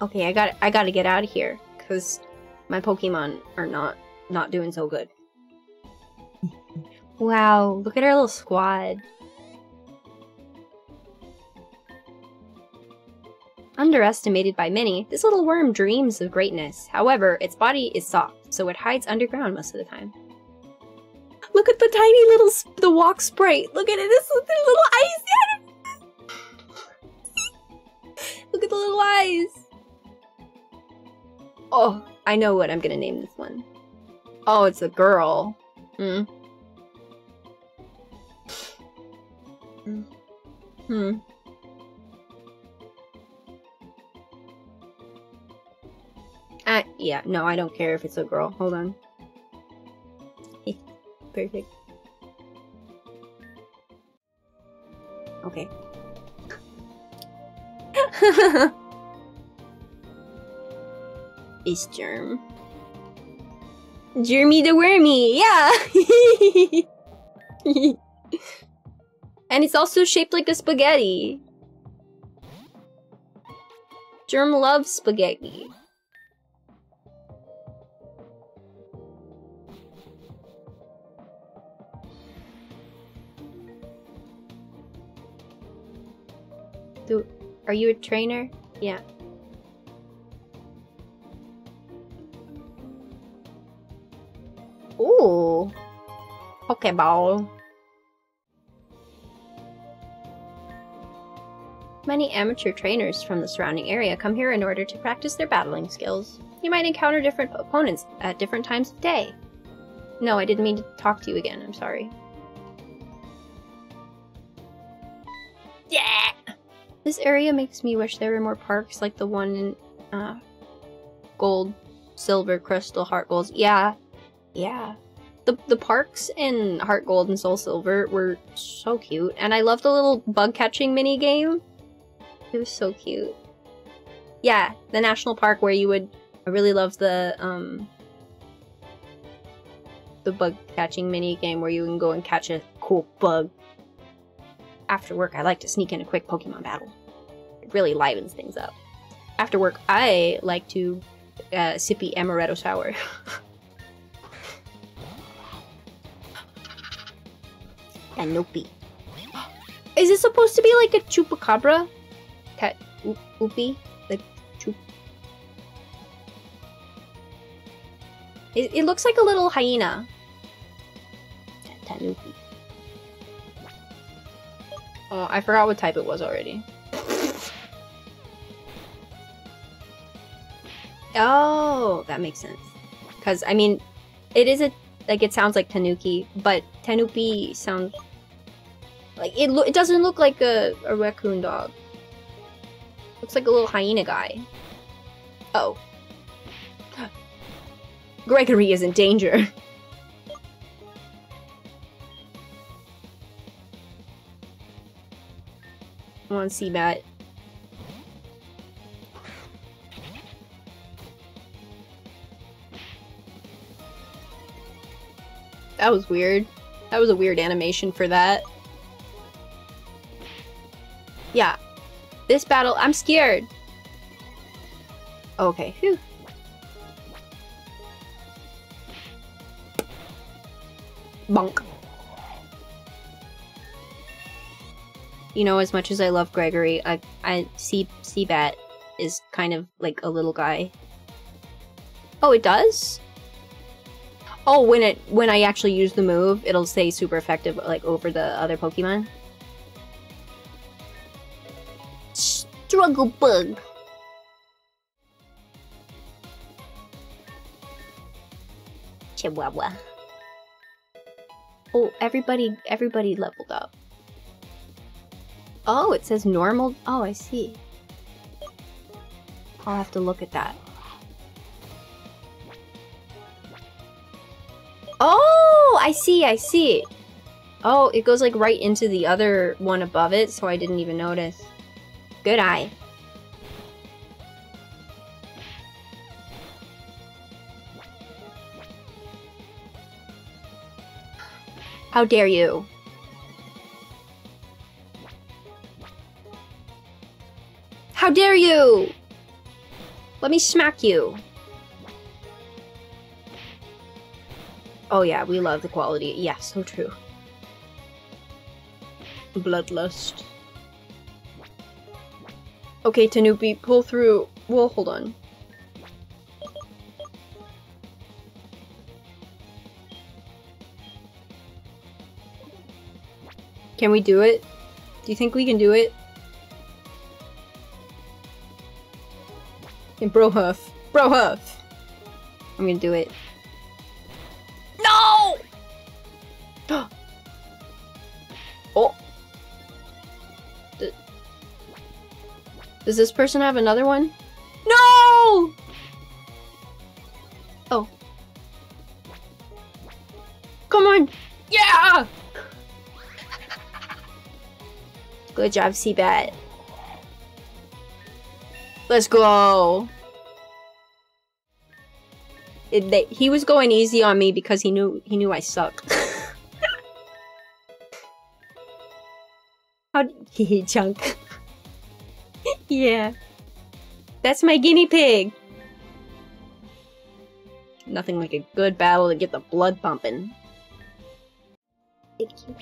Okay, I got I got to get out of here cuz my Pokémon are not not doing so good. Wow, look at our little squad. Underestimated by many, this little worm dreams of greatness. However, its body is soft, so it hides underground most of the time. Look at the tiny little sp the walk sprite. Look at it. This little eyes. Look at the little eyes. Oh, I know what I'm gonna name this one. Oh, it's a girl. Hmm. Hmm. Uh, yeah, no, I don't care if it's a girl. Hold on. Perfect. Okay. It's Germ. Jeremy the Wormy, yeah! And it's also shaped like a spaghetti. Germ loves spaghetti. Do, are you a trainer? Yeah. Ooh. Pokeball. Many amateur trainers from the surrounding area come here in order to practice their battling skills. You might encounter different opponents at different times of day. No, I didn't mean to talk to you again. I'm sorry. Yeah! This area makes me wish there were more parks like the one in uh, Gold, Silver, Crystal, Heart Gold. Yeah, yeah. The, the parks in Heart Gold and Soul Silver were so cute. And I loved the little bug catching mini game. It was so cute. Yeah, the national park where you would... I really loved the, um... the bug catching mini game where you can go and catch a cool bug. After work, I like to sneak in a quick Pokemon battle. It really livens things up. After work, I like to uh, sippy amaretto sour. Canopy. Is this supposed to be like a chupacabra? Cat oopie? Like chup. It, it looks like a little hyena. Canopy. Oh, I forgot what type it was already. Oh, that makes sense. Because, I mean, it is a... Like, it sounds like Tanuki, but Tanuki sounds... Like, it lo it doesn't look like a, a raccoon dog. Looks like a little hyena guy. Oh. Gregory is in danger. Come on, Seabat. That was weird. That was a weird animation for that. Yeah. This battle, I'm scared. Okay. Phew. Bonk. You know, as much as I love Gregory, I, I see Seabat is kind of like a little guy. Oh, it does? Oh, when it when I actually use the move, it'll say super effective like over the other Pokemon. Struggle bug. Chihuahua. Oh, everybody everybody leveled up. Oh, it says normal. Oh, I see. I'll have to look at that. Oh, I see, I see. Oh, it goes like right into the other one above it, so I didn't even notice. Good eye. How dare you? How dare you? Let me smack you. Oh yeah, we love the quality. Yeah, so true. Bloodlust. Okay, Tanuki, pull through. Well, hold on. Can we do it? Do you think we can do it? And bro huff. Bro huff! I'm gonna do it. No! Oh. Does this person have another one? No! Oh. Come on! Yeah! Good job, Seabat. Let's go! It, they, he was going easy on me because he knew he knew I suck. How he chunk? Yeah, that's my guinea pig. Nothing like a good battle to get the blood pumping. Thank you.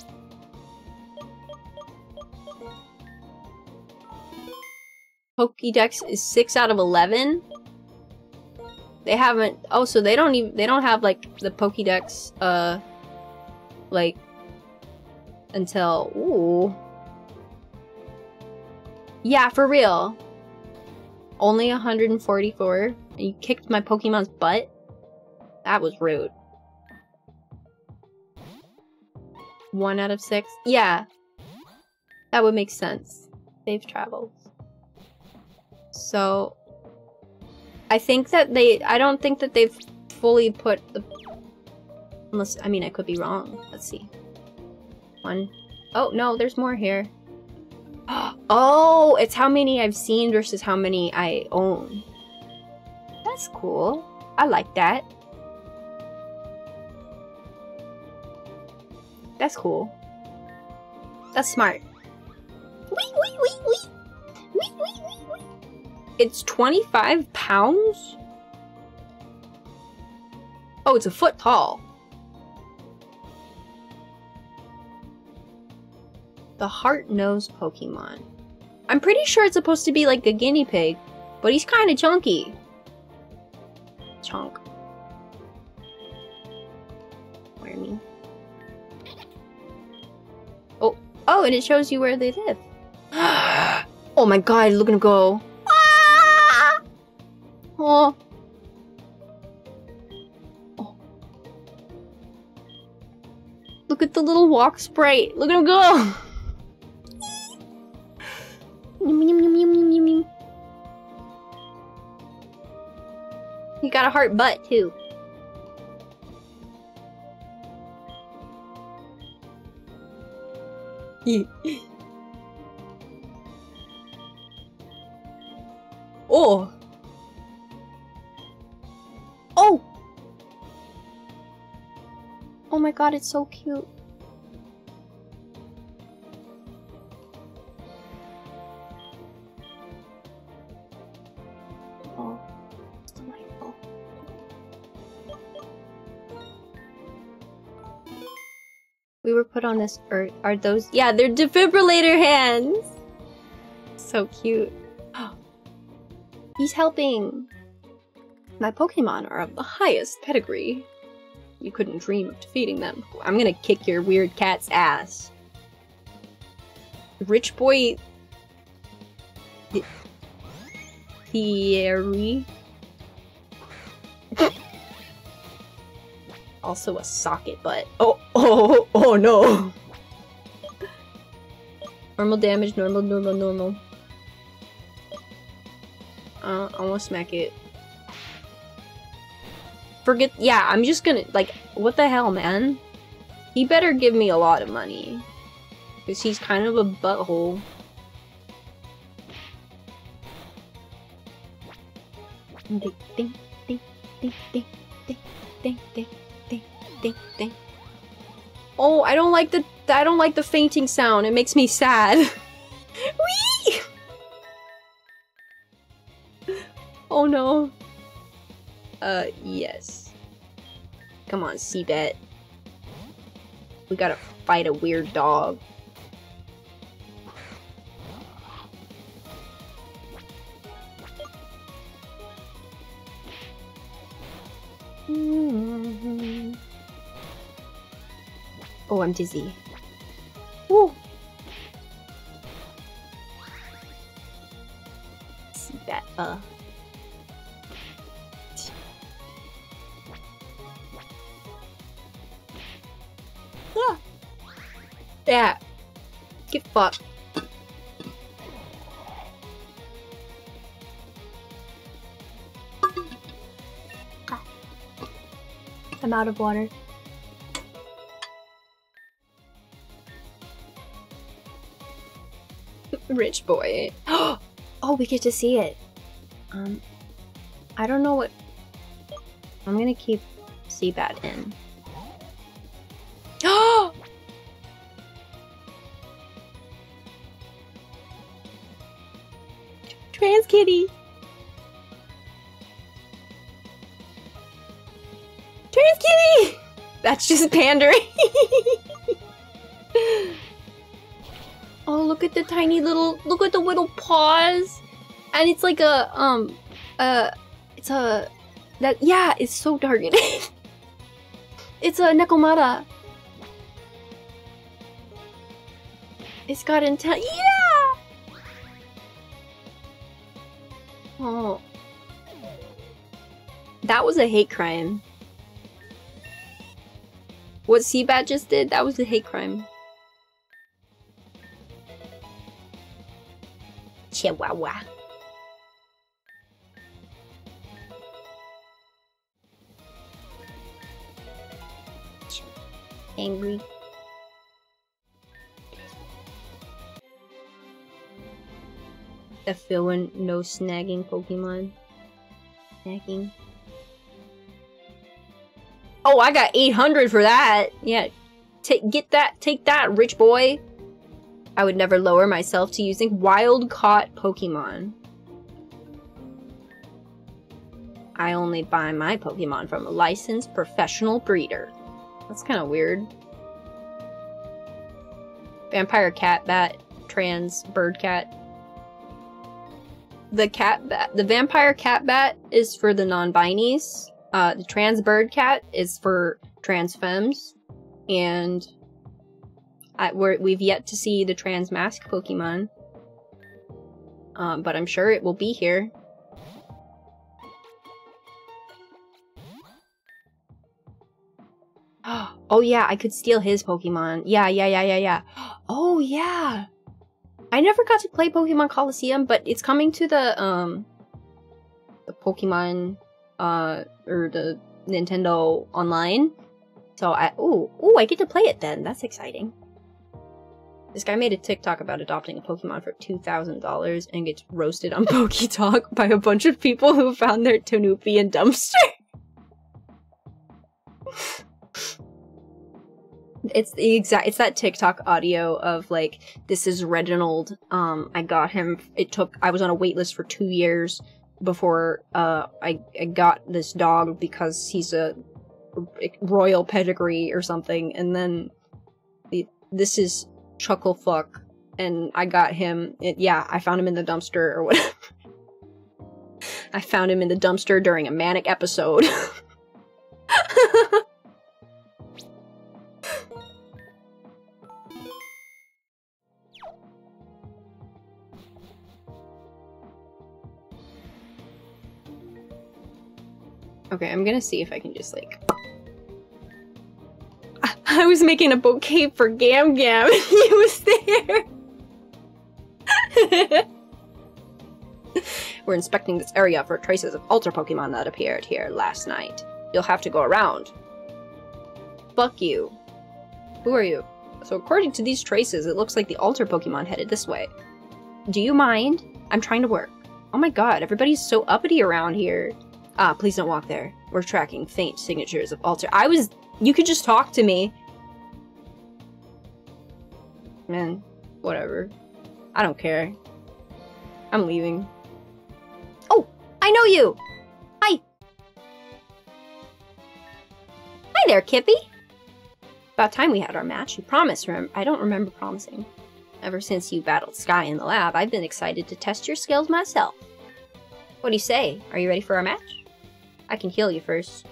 Pokédex is six out of eleven. They haven't. Oh, so they don't even. They don't have like the Pokédex. Uh, like until. Ooh. Yeah, for real. Only one hundred forty-four. You kicked my Pokemon's butt? That was rude. One out of six? Yeah. That would make sense. Safe travels. So... I think that they... I don't think that they've fully put the... Unless... I mean, I could be wrong. Let's see. One. Oh, no, there's more here. Oh, it's how many I've seen versus how many I own. That's cool. I like that. That's cool. That's smart. Wee, wee, wee, wee. Wee, wee, wee, wee. It's twenty-five pounds? Oh, it's a foot tall. The heart knows Pokemon. I'm pretty sure it's supposed to be like a guinea pig, but he's kind of chunky. Chunk. Where me? Oh, oh, and it shows you where they live. Oh my god, look at him go. Ah! Oh. Oh. Look at the little walk sprite. Look at him go. You got a heart butt too. Oh. Oh. Oh my god, it's so cute. We were put on this earth. Are those? Yeah, they're defibrillator hands. So cute. He's helping. My Pokemon are of the highest pedigree. You couldn't dream of defeating them. I'm gonna kick your weird cat's ass. Rich boy. Theory. Also a socket butt. Oh, oh, oh, oh no! Normal damage, normal, normal, normal. Uh, I wanna smack it. Forget- yeah, I'm just gonna- like, what the hell, man? He better give me a lot of money. Cause he's kind of a butthole. Ding, ding, ding, ding, ding, ding, ding, ding. Ding, ding. Oh, I don't like the I don't like the fainting sound. It makes me sad. Whee! Oh no. Uh, yes. Come on, Seabat. We gotta fight a weird dog. Mm-hmm. Oh, I'm dizzy. Woo! See that, uh... Ah. Yeah! Get fucked. I'm out of water. Rich boy. Oh, we get to see it. Um, I don't know what... I'm gonna keep Seabat in. Oh! Trans kitty! Trans kitty! That's just pandering. Oh, look at the tiny little, look at the little paws. And it's like a, um, uh, it's a, that, yeah, it's so targeted. It's a Nekomata. It's got intent, yeah! Oh. That was a hate crime. What Seabat just did, that was a hate crime. Chihuahua. Angry. The fill-in no snagging Pokemon. Snagging. Oh, I got eight hundred for that. Yeah, take get that. Take that, rich boy. I would never lower myself to using wild-caught Pokemon. I only buy my Pokemon from a licensed professional breeder. That's kind of weird. Vampire cat bat, trans bird cat. The cat bat, the vampire cat bat is for the non-binies. Uh, the trans bird cat is for trans femmes, and I, we're, we've yet to see the trans mask Pokemon. Um, but I'm sure it will be here. Oh yeah, I could steal his Pokemon. Yeah, yeah, yeah, yeah, yeah. Oh yeah! I never got to play Pokemon Coliseum, but it's coming to the, um... the Pokemon, uh, or the Nintendo Online. So I- ooh, ooh, I get to play it then. That's exciting. This guy made a TikTok about adopting a Pokemon for two thousand dollars and gets roasted on PokeTalk by a bunch of people who found their Tonupi in dumpster. It's the exact, it's that TikTok audio of like, this is Reginald, um, I got him, it took, I was on a wait list for two years before, uh, I, I got this dog because he's a royal pedigree or something, and then, it, this is Chucklefuck, and I got him, it, yeah, I found him in the dumpster or whatever. I found him in the dumpster during a manic episode. Okay, I'm gonna see if I can just like... I, I was making a bouquet for Gam Gam and he was there! We're inspecting this area for traces of Alter Pokemon that appeared here last night. You'll have to go around. Fuck you. Who are you? So according to these traces, it looks like the Alter Pokemon headed this way. Do you mind? I'm trying to work. Oh my god, everybody's so uppity around here. Ah, please don't walk there. We're tracking faint signatures of Alter- I was- you could just talk to me. Man, whatever. I don't care. I'm leaving. Oh! I know you! Hi! Hi there, Kippy! About time we had our match. You promised, remember? I don't remember promising. Ever since you battled Sky in the lab, I've been excited to test your skills myself. What do you say? Are you ready for our match? I can heal you first.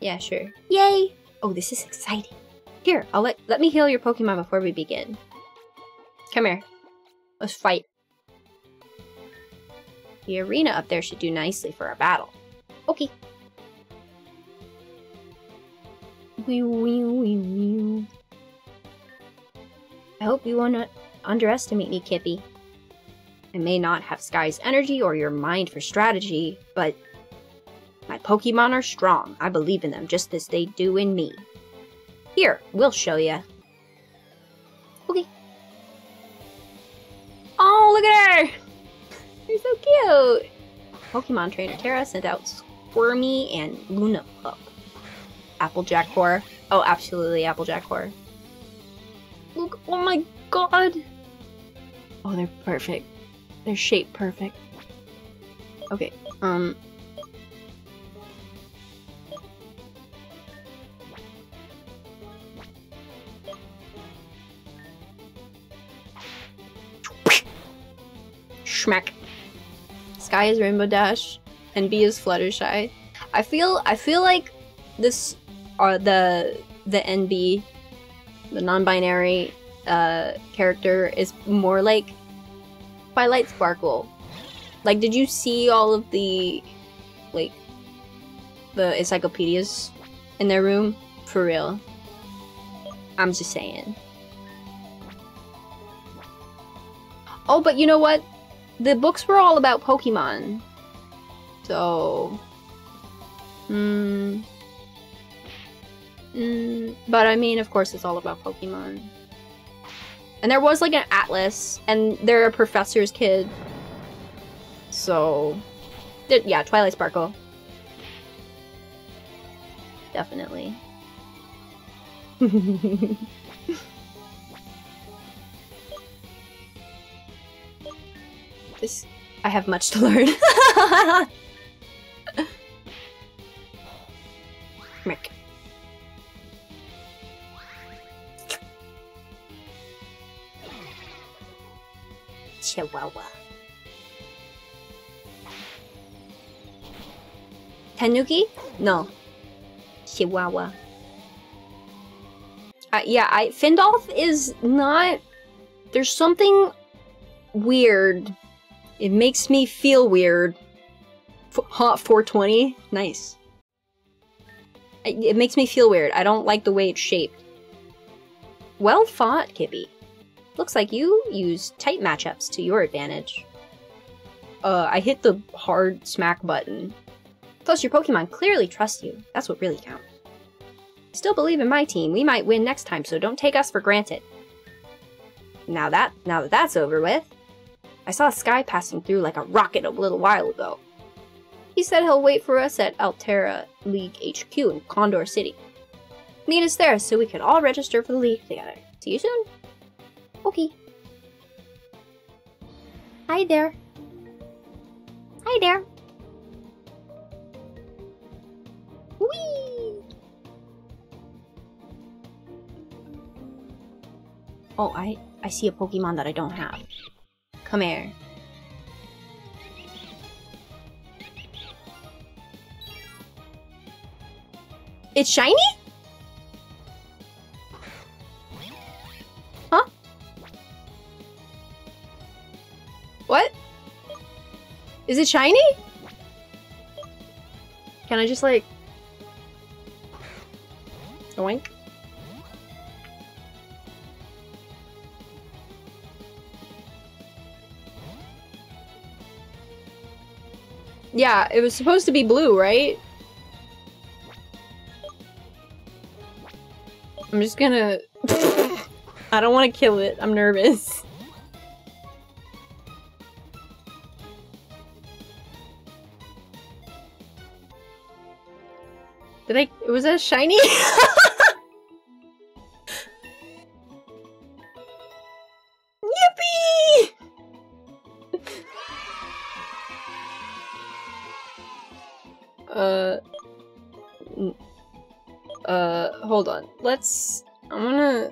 Yeah, sure. Yay! Oh, this is exciting. Here, I'll let let me heal your Pokemon before we begin. Come here. Let's fight. The arena up there should do nicely for our battle. Okay. Wee wee wee wee. I hope you won't underestimate me, Kippy. I may not have Sky's energy or your mind for strategy, but My Pokemon are strong. I believe in them just as they do in me. Here, we'll show ya. Okay. Oh, look at her! You're so cute! Pokemon Trainer Tara sent out Squirmy and Lunapup. Applejack Horror. Oh, absolutely Applejack Horror. Look, oh my god! Oh, they're perfect. They're shape perfect. Okay, um... Schmack. Sky is Rainbow Dash, and B is Fluttershy. I feel, I feel like this, uh, the the N B, the non-binary uh, character is more like Twilight Sparkle. Like, did you see all of the, like, the encyclopedias in their room? For real. I'm just saying. Oh, but you know what? The books were all about Pokemon. So... Hmm... Mm, but I mean, of course it's all about Pokemon. And there was like an atlas, and they're a professor's kid. So... Yeah, Twilight Sparkle. Definitely. This... I have much to learn. Mick. Chihuahua. Tanuki? No. Chihuahua. Uh, yeah, I Findolf is not... There's something weird. It makes me feel weird. F hot four twenty? Nice. It, it makes me feel weird. I don't like the way it's shaped. Well fought, Kippy. Looks like you use tight matchups to your advantage. Uh, I hit the hard smack button. Plus, your Pokemon clearly trust you. That's what really counts. I still believe in my team. We might win next time, so don't take us for granted. Now that, now that that's over with. I saw Sky passing through like a rocket a little while ago. He said he'll wait for us at Alterra League H Q in Condor City. Meet us there so we can all register for the league together. See you soon. Okay. Hi there. Hi there. Whee! Oh, I, I see a Pokemon that I don't have. Come here. It's shiny? Huh? What? Is it shiny? Can I just like... Oink? Yeah, it was supposed to be blue, right? I'm just gonna... I don't want to kill it. I'm nervous. Did I... Was that shiny? Hold on, let's... I'm gonna...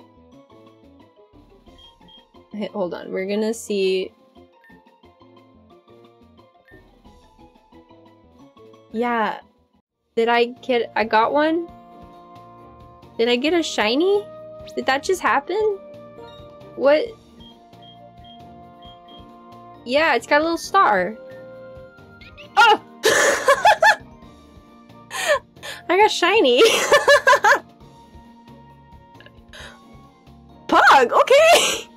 Hey, hold on, we're gonna see... Yeah... Did I get... I got one? Did I get a shiny? Did that just happen? What? Yeah, it's got a little star. Oh! I got shiny! Pug! Okay!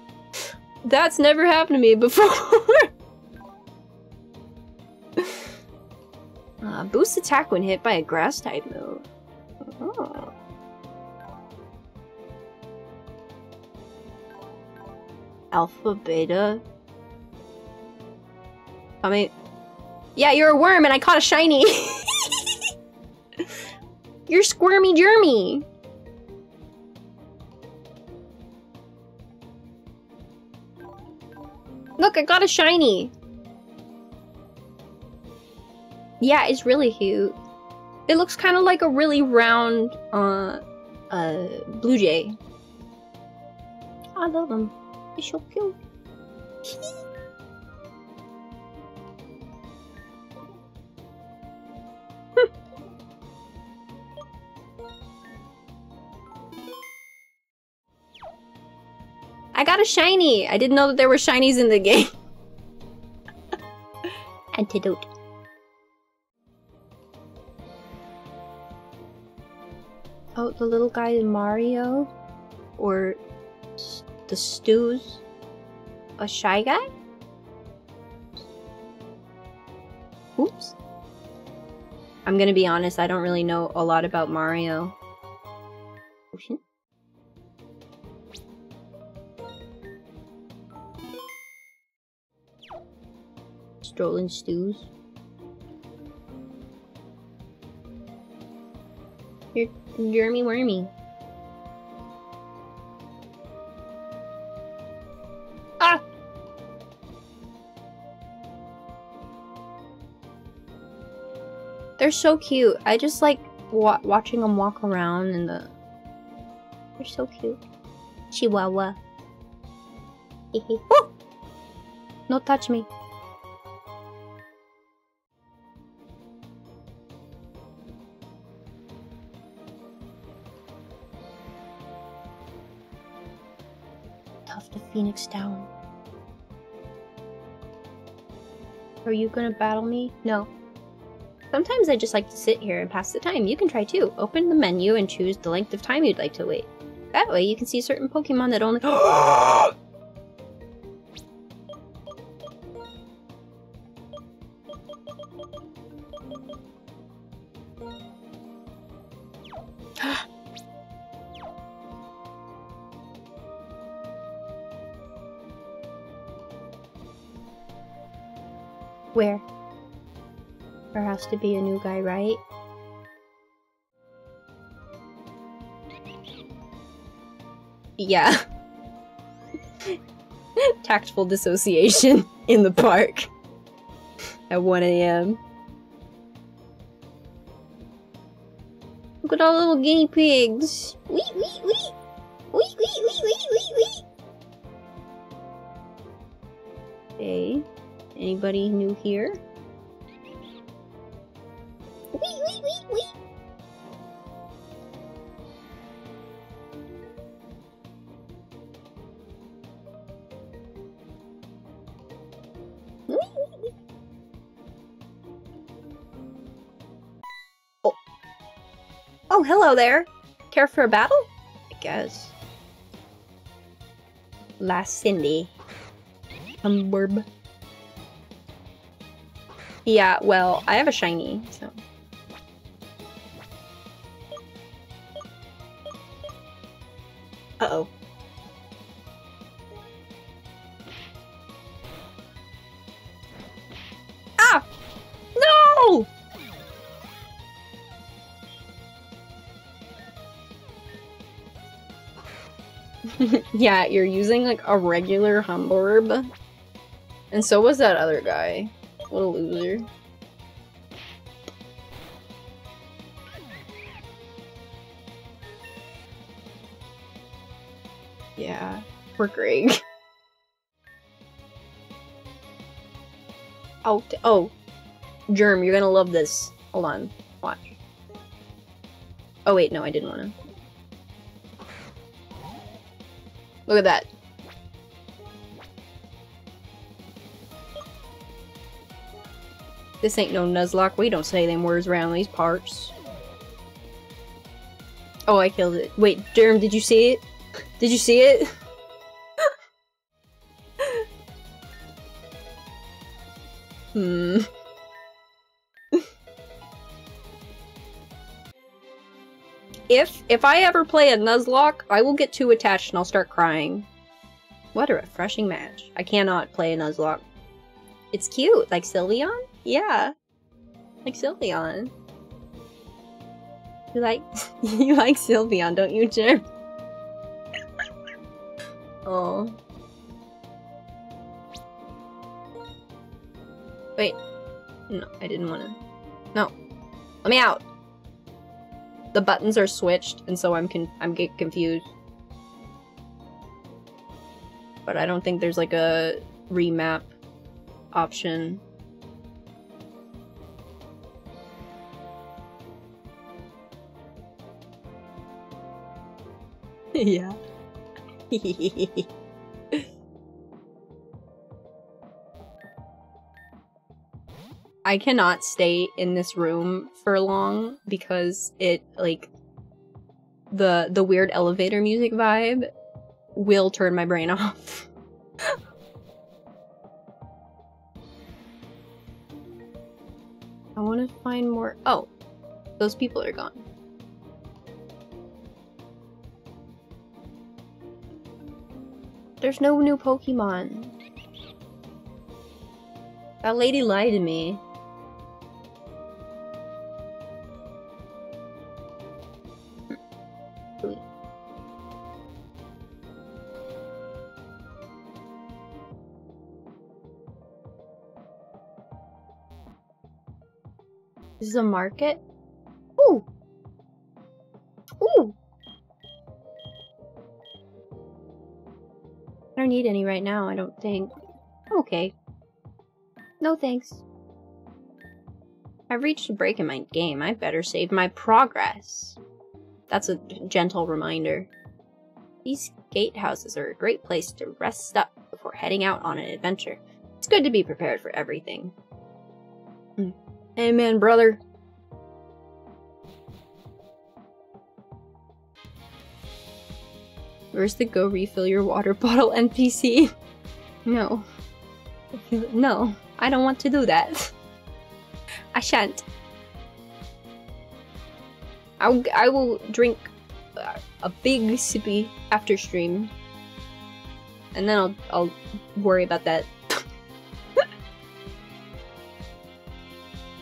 That's never happened to me before! Ah, Uh, boost attack when hit by a grass type move. Oh. Alpha, beta. I mean, yeah, you're a worm and I caught a shiny. You're squirmy germy. Look, I got a shiny. Yeah, it's really cute. It looks kind of like a really round uh, uh, blue jay. I love them. It's so cute. I got a shiny! I didn't know that there were shinies in the game. Antidote. Oh, the little guy is Mario? Or the Stews? A shy guy? Oops. I'm gonna be honest, I don't really know a lot about Mario. Ocean? Strolling Stews. You're germy wormy. Ah! They're so cute. I just like wa watching them walk around in the... They're so cute. Chihuahua. Oh! No touch me. Phoenix Town. Are you gonna battle me? No. Sometimes I just like to sit here and pass the time. You can try too. Open the menu and choose the length of time you'd like to wait. That way you can see certain Pokemon that only- Where? There has to be a new guy, right? Yeah. Tactful dissociation in the park at one A M Look at all the little guinea pigs. Wee wee wee. Wee wee wee wee wee wee. Hey. Anybody new here? Wee, wee, wee, wee. Wee, wee, wee. Oh. Oh, hello there. Care for a battle? I guess. Last Cindy. Umburb. Yeah, well, I have a shiny, so... Uh-oh. Ah! No! Yeah, you're using, like, a regular Humburb. And so was that other guy. What a loser. Yeah, poor Greg. Oh, oh. Germ, you're gonna love this. Hold on. Watch. Oh wait, no, I didn't wanna. Look at that. This ain't no Nuzlocke. We don't say them words around these parts. Oh, I killed it. Wait, Derm, did you see it? Did you see it? hmm. if if I ever play a Nuzlocke, I will get too attached and I'll start crying. What a refreshing match. I cannot play a Nuzlocke. It's cute. Like Sylveon? Yeah. Like Sylveon. You like you like Sylveon, don't you, Jim? Oh. Wait. No, I didn't want to. No. Let me out. The buttons are switched, and so I'm con I'm get confused. But I don't think there's like a remap option. Yeah. I cannot stay in this room for long because it, like, the the weird elevator music vibe will turn my brain off. I want to find more. Oh, those people are gone. There's no new Pokemon. That lady lied to me. This is a market? Ooh! Ooh! I don't need any right now, I don't think. Okay. No thanks. I've reached a break in my game. I better save my progress. That's a gentle reminder. These gatehouses are a great place to rest up before heading out on an adventure. It's good to be prepared for everything. Mm. Amen, brother. Where's the go refill your water bottle N P C? No. No, I don't want to do that. I shan't. I'll, I will drink a big sippy after stream. And then I'll, I'll worry about that.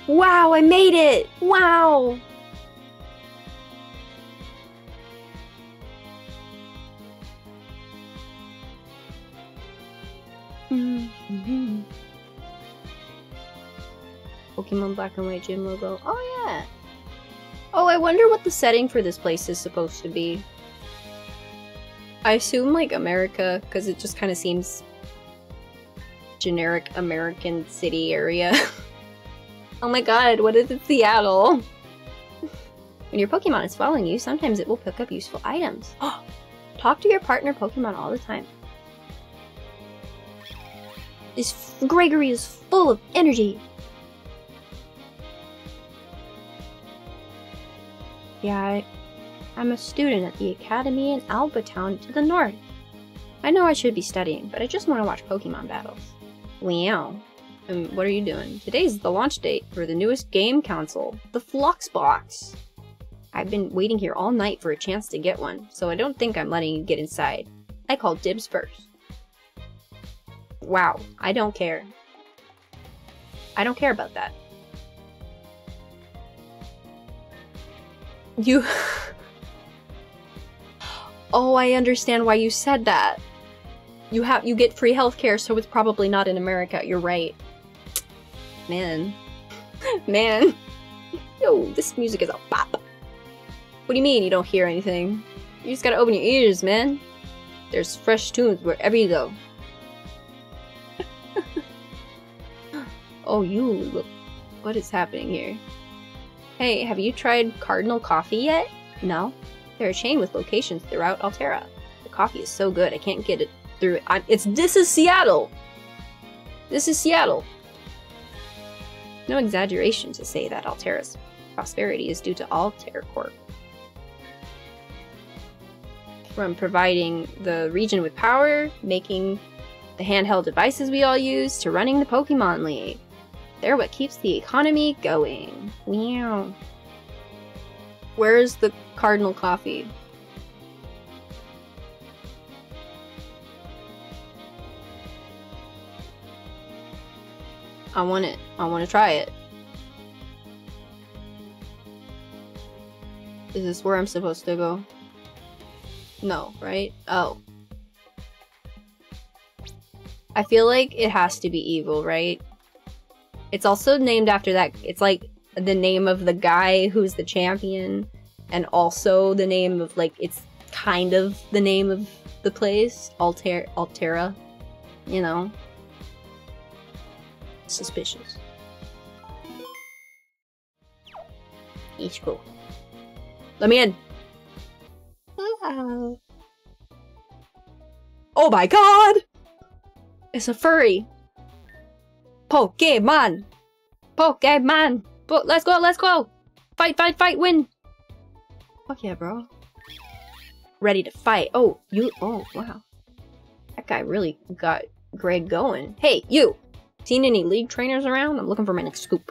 Wow, I made it! Wow! Mm-hmm. Pokemon Black and White gym logo. Oh yeah! Oh, I wonder what the setting for this place is supposed to be. I assume like America, because it just kind of seems generic American city area. Oh my god, what is it, Seattle? When your Pokemon is following you, sometimes it will pick up useful items. Talk to your partner Pokemon all the time. This Gregory is full of energy. Yeah, I, I'm a student at the academy in Albatown to the north. I know I should be studying, but I just want to watch Pokemon battles. Wow. And what are you doing? Today's the launch date for the newest game console, the Fluxbox. I've been waiting here all night for a chance to get one, so I don't think I'm letting you get inside. I call dibs first. Wow, I don't care. I don't care about that. You... Oh, I understand why you said that. You have- you get free healthcare, so it's probably not in America. You're right. Man. Man. Yo, this music is a bop. What do you mean you don't hear anything? You just gotta open your ears, man. There's fresh tunes wherever you go. Oh, you look. What is happening here? Hey, have you tried Cardinal Coffee yet? No. They're a chain with locations throughout Alterra. The coffee is so good, I can't get it through it. I'm, it's this is Seattle. This is Seattle. No exaggeration to say that Alterra's prosperity is due to Alterra Corp. From providing the region with power, making the handheld devices we all use, to running the Pokemon League. They're what keeps the economy going. Wow. Where is the Cardinal Coffee? I want it. I want to try it. Is this where I'm supposed to go? No, right? Oh. I feel like it has to be evil, right? It's also named after that. It's like the name of the guy who's the champion, and also the name of, like, it's kind of the name of the place, Alter Alterra, you know? Suspicious. Ichigo. Let me in. Ah. Oh my god! It's a furry. Pokemon! Pokemon! But let's go, let's go! Fight, fight, fight, win! Fuck yeah, bro. Ready to fight. Oh, you- oh, wow. That guy really got Greg going. Hey, you! Seen any league trainers around? I'm looking for my next scoop.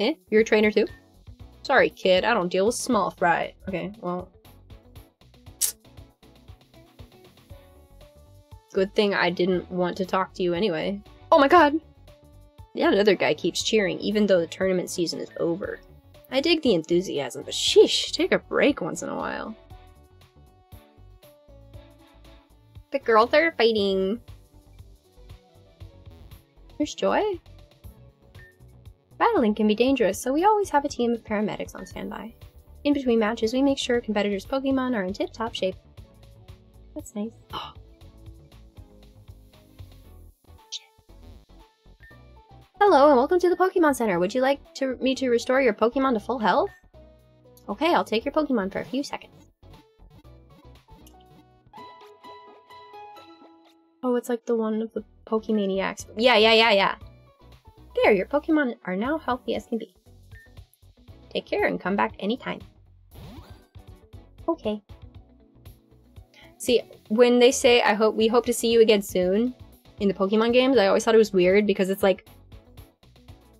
Eh? You're a trainer too? Sorry, kid. I don't deal with small fry. Okay, well. Good thing I didn't want to talk to you anyway. Oh my god! That other guy keeps cheering, even though the tournament season is over. I dig the enthusiasm, but sheesh, take a break once in a while. The girls are fighting. There's Joy. Battling can be dangerous, so we always have a team of paramedics on standby. In between matches, we make sure competitors' Pokemon are in tip-top shape. That's nice. Hello and welcome to the Pokemon Center. Would you like to, me to restore your Pokemon to full health? Okay, I'll take your Pokemon for a few seconds. Oh, it's like the one of the Pokemaniacs. Yeah, yeah, yeah, yeah. There, your Pokemon are now healthy as can be. Take care and come back anytime. Okay. See, when they say, I hope we hope to see you again soon, in the Pokemon games, I always thought it was weird because it's like,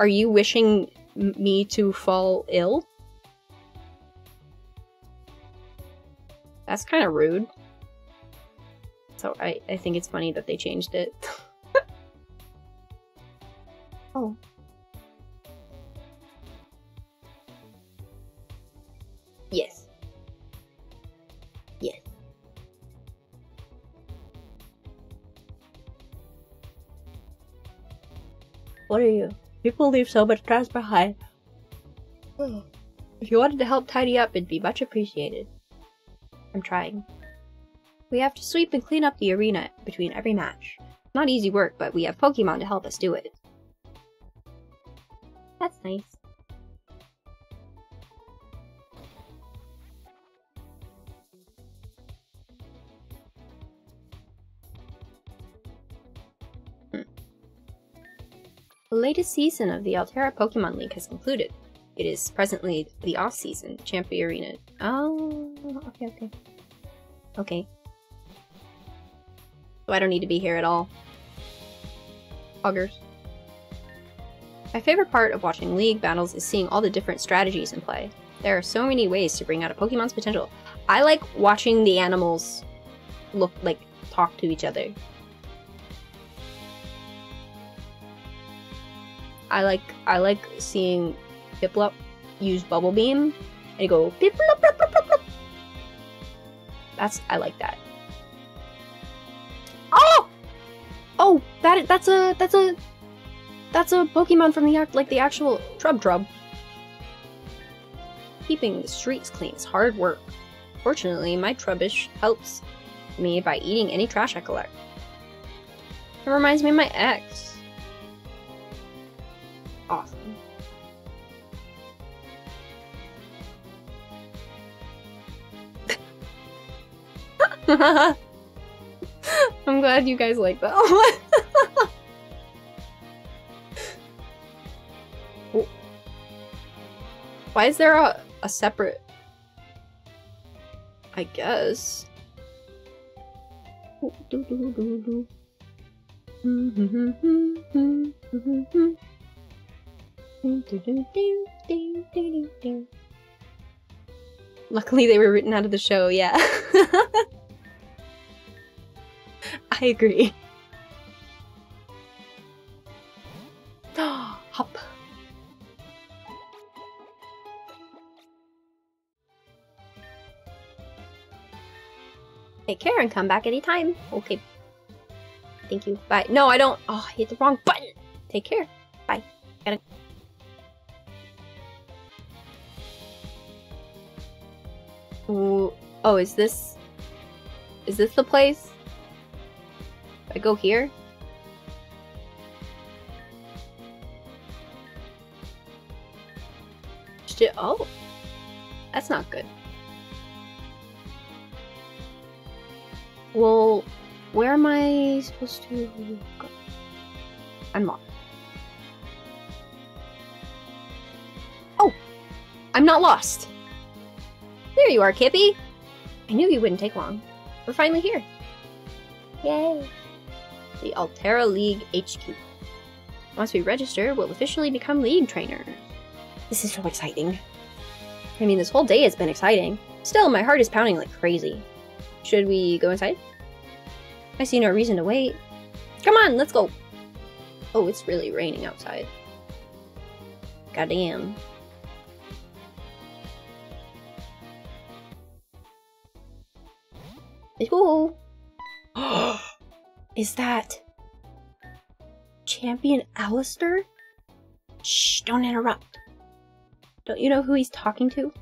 are you wishing me to fall ill? That's kind of rude. So I, I think it's funny that they changed it. Oh. Yes. Yes. What are you? People leave so much trash behind. If you wanted to help tidy up, it'd be much appreciated. I'm trying. We have to sweep and clean up the arena between every match. Not easy work, but we have Pokemon to help us do it. That's nice. The latest season of the Alterra Pokemon League has concluded. It is presently the off-season, Champion Arena. Oh, okay, okay. Okay. So I don't need to be here at all. Poggers. My favorite part of watching League battles is seeing all the different strategies in play. There are so many ways to bring out a Pokemon's potential. I like watching the animals look like talk to each other. I like I like seeing Piplup use Bubble Beam and go Piplup, Piplup, Piplup, Piplup. That's I like that. Oh, oh, that that's a that's a that's a Pokemon from the act like the actual Trub Trub. Keeping the streets clean is hard work. Fortunately, my Trubbish helps me by eating any trash I collect. It reminds me of my ex. Awesome. I'm glad you guys like that. Oh. Why is there a, a separate? I guess. Oh, do, do, do, do. Mm-hmm, mm-hmm, mm-hmm, mm-hmm. Do, do, do, do, do, do, do. Luckily they were written out of the show, yeah. I agree. Hop. Take care and come back anytime. Okay. Thank you. Bye. No, I don't. Oh, I hit the wrong button. Take care. Bye. Gotta. Ooh. Oh, is this... Is this the place? I go here? Shit. Oh. That's not good. Well... Where am I supposed to go? Unlock. Oh! I'm not lost! There you are, Kippy! I knew you wouldn't take long. We're finally here. Yay! The Alterra League H Q. Once we register, we'll officially become lead trainer. This is so exciting. I mean, this whole day has been exciting. Still, my heart is pounding like crazy. Should we go inside? I see no reason to wait. Come on, let's go! Oh, it's really raining outside. Goddamn. Let's go! Is that... Champion Alistair? Shh, don't interrupt. Don't you know who he's talking to?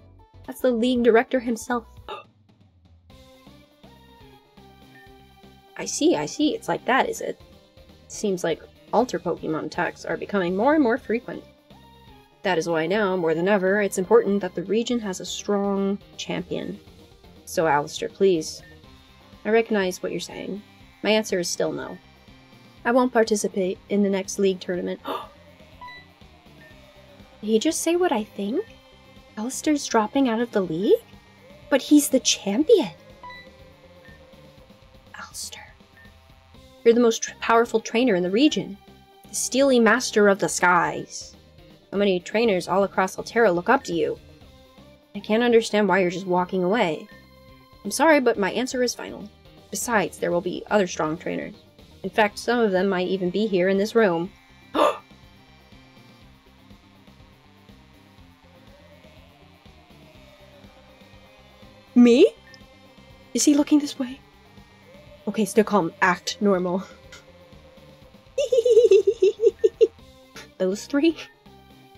That's the league director himself. I see, I see. It's like that, is it? Seems like Alter Pokemon attacks are becoming more and more frequent. That is why now, more than ever, it's important that the region has a strong champion. So, Alistair, please. I recognize what you're saying. My answer is still no. I won't participate in the next league tournament. Did he just say what I think? Alistair's dropping out of the league? But he's the champion! Alistair. You're the most powerful trainer in the region. The steely master of the skies. How many trainers all across Alterra look up to you? I can't understand why you're just walking away. I'm sorry, but my answer is final. Besides, there will be other strong trainers. In fact, some of them might even be here in this room. Me? Is he looking this way? Okay, still calm. Act normal. Those three?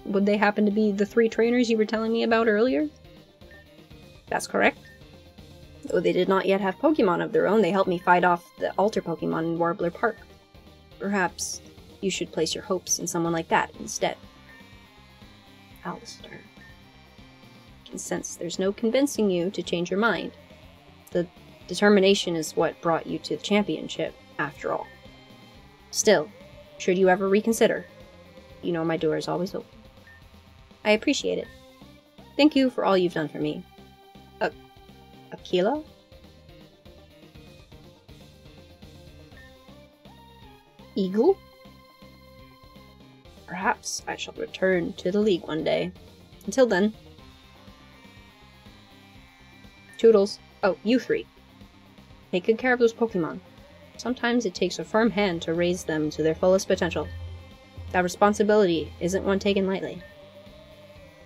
Would they happen to be the three trainers you were telling me about earlier? That's correct. Though they did not yet have Pokemon of their own, they helped me fight off the Alter Pokemon in Warbler Park. Perhaps you should place your hopes in someone like that instead. Alistair. I can sense there's no convincing you to change your mind. The... Determination is what brought you to the championship, after all. Still, should you ever reconsider, you know my door is always open. I appreciate it. Thank you for all you've done for me. A... Akila? Eagle? Perhaps I shall return to the league one day. Until then. Toodles. Oh, you three. Take good care of those Pokemon. Sometimes it takes a firm hand to raise them to their fullest potential. That responsibility isn't one taken lightly.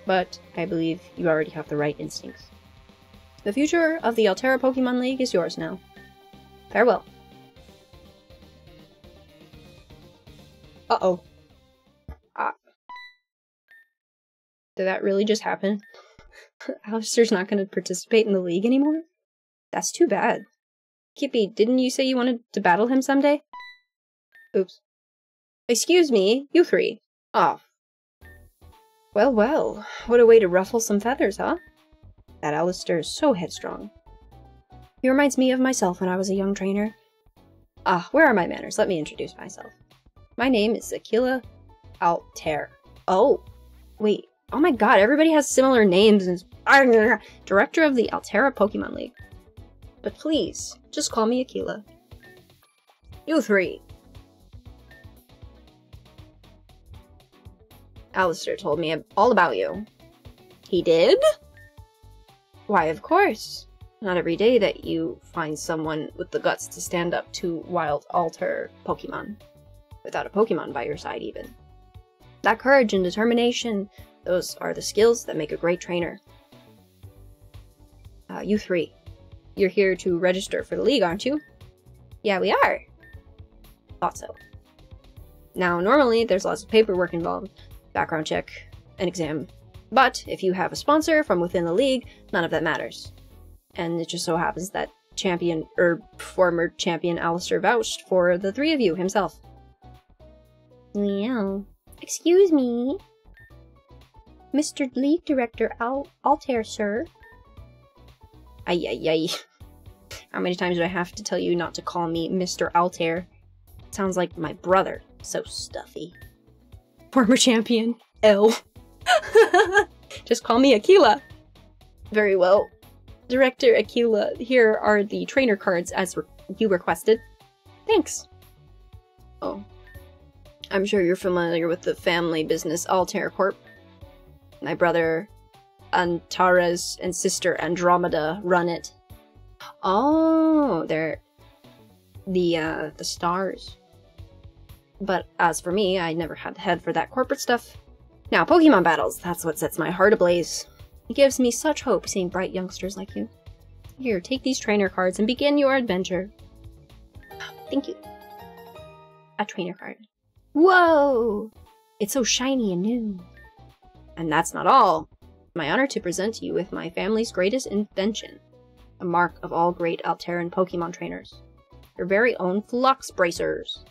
But I believe you already have the right instincts. The future of the Alterra Pokemon League is yours now. Farewell. Uh-oh. Ah. Did that really just happen? Alistair's not going to participate in the league anymore? That's too bad. Kippy, didn't you say you wanted to battle him someday? Oops. Excuse me, you three. Ah. Oh. Well, well. What a way to ruffle some feathers, huh? That Alistair is so headstrong. He reminds me of myself when I was a young trainer. Ah, where are my manners? Let me introduce myself. My name is Akila Alter. Oh, wait. Oh my god, everybody has similar names and... Director of the Alterra Pokemon League. But please, just call me Akila. You three. Alistair told me all about you. He did? Why, of course. Not every day that you find someone with the guts to stand up to wild Alter Pokemon. Without a Pokemon by your side, even. That courage and determination, those are the skills that make a great trainer. Uh, you three. You're here to register for the league, aren't you? Yeah, we are. Thought so. Now, normally, there's lots of paperwork involved. Background check, an exam. But if you have a sponsor from within the league, none of that matters. And it just so happens that champion, er, former champion Alistair vouched for the three of you himself. Yeah. Excuse me. Mister League Director Al Altair, sir. Ay, ay, ay. How many times do I have to tell you not to call me Mister Altair? It sounds like my brother. So stuffy. Former champion. L. Just call me Akila. Very well. Director Akila, here are the trainer cards as re you requested. Thanks. Oh. I'm sure you're familiar with the family business Alterra Corp. My brother Antares and sister Andromeda run it. Oh, they're the uh, the stars. But as for me, I never had the head for that corporate stuff. Now, Pokemon battles, that's what sets my heart ablaze. It gives me such hope seeing bright youngsters like you. Here, take these trainer cards and begin your adventure. Thank you. A trainer card. Whoa! It's so shiny and new. And that's not all. My honor to present you with my family's greatest invention, a mark of all great Alterran Pokemon trainers. Your very own Flux Bracers.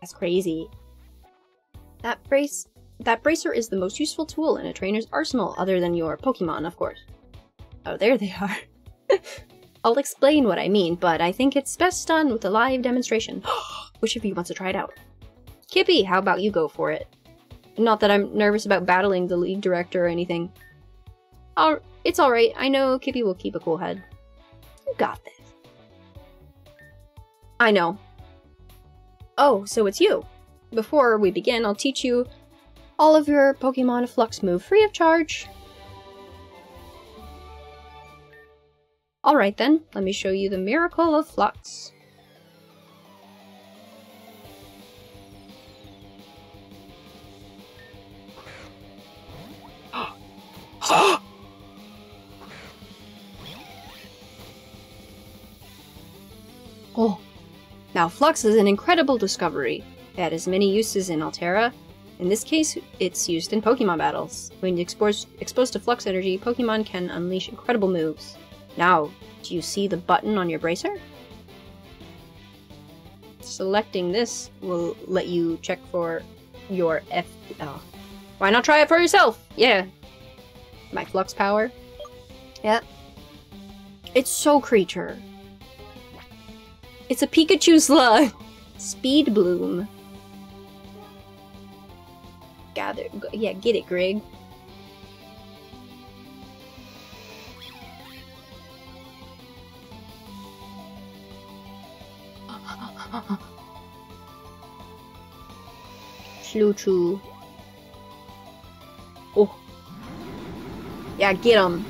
That's crazy. That brace, that bracer is the most useful tool in a trainer's arsenal, other than your Pokemon, of course. Oh, there they are. I'll explain what I mean, but I think it's best done with a live demonstration. Which of you wants to try it out? Kippy, how about you go for it? Not that I'm nervous about battling the league director or anything. I'll, it's alright, I know Kippy will keep a cool head. You got this. I know. Oh, so it's you. Before we begin, I'll teach you all of your Pokemon Flux move free of charge. Alright then, let me show you the miracle of Flux. Oh. Now, Flux is an incredible discovery. It has many uses in Alterra. In this case, it's used in Pokemon battles. When exposed, exposed to Flux Energy, Pokemon can unleash incredible moves. Now, do you see the button on your bracer? Selecting this will let you check for your F... Oh. Why not try it for yourself? Yeah. My Flux power. Yeah. It's so creature. It's a Pikachu slug! Speed Bloom. Gather. Go, yeah, get it, Grig. Chluchu. Oh. Yeah, get him.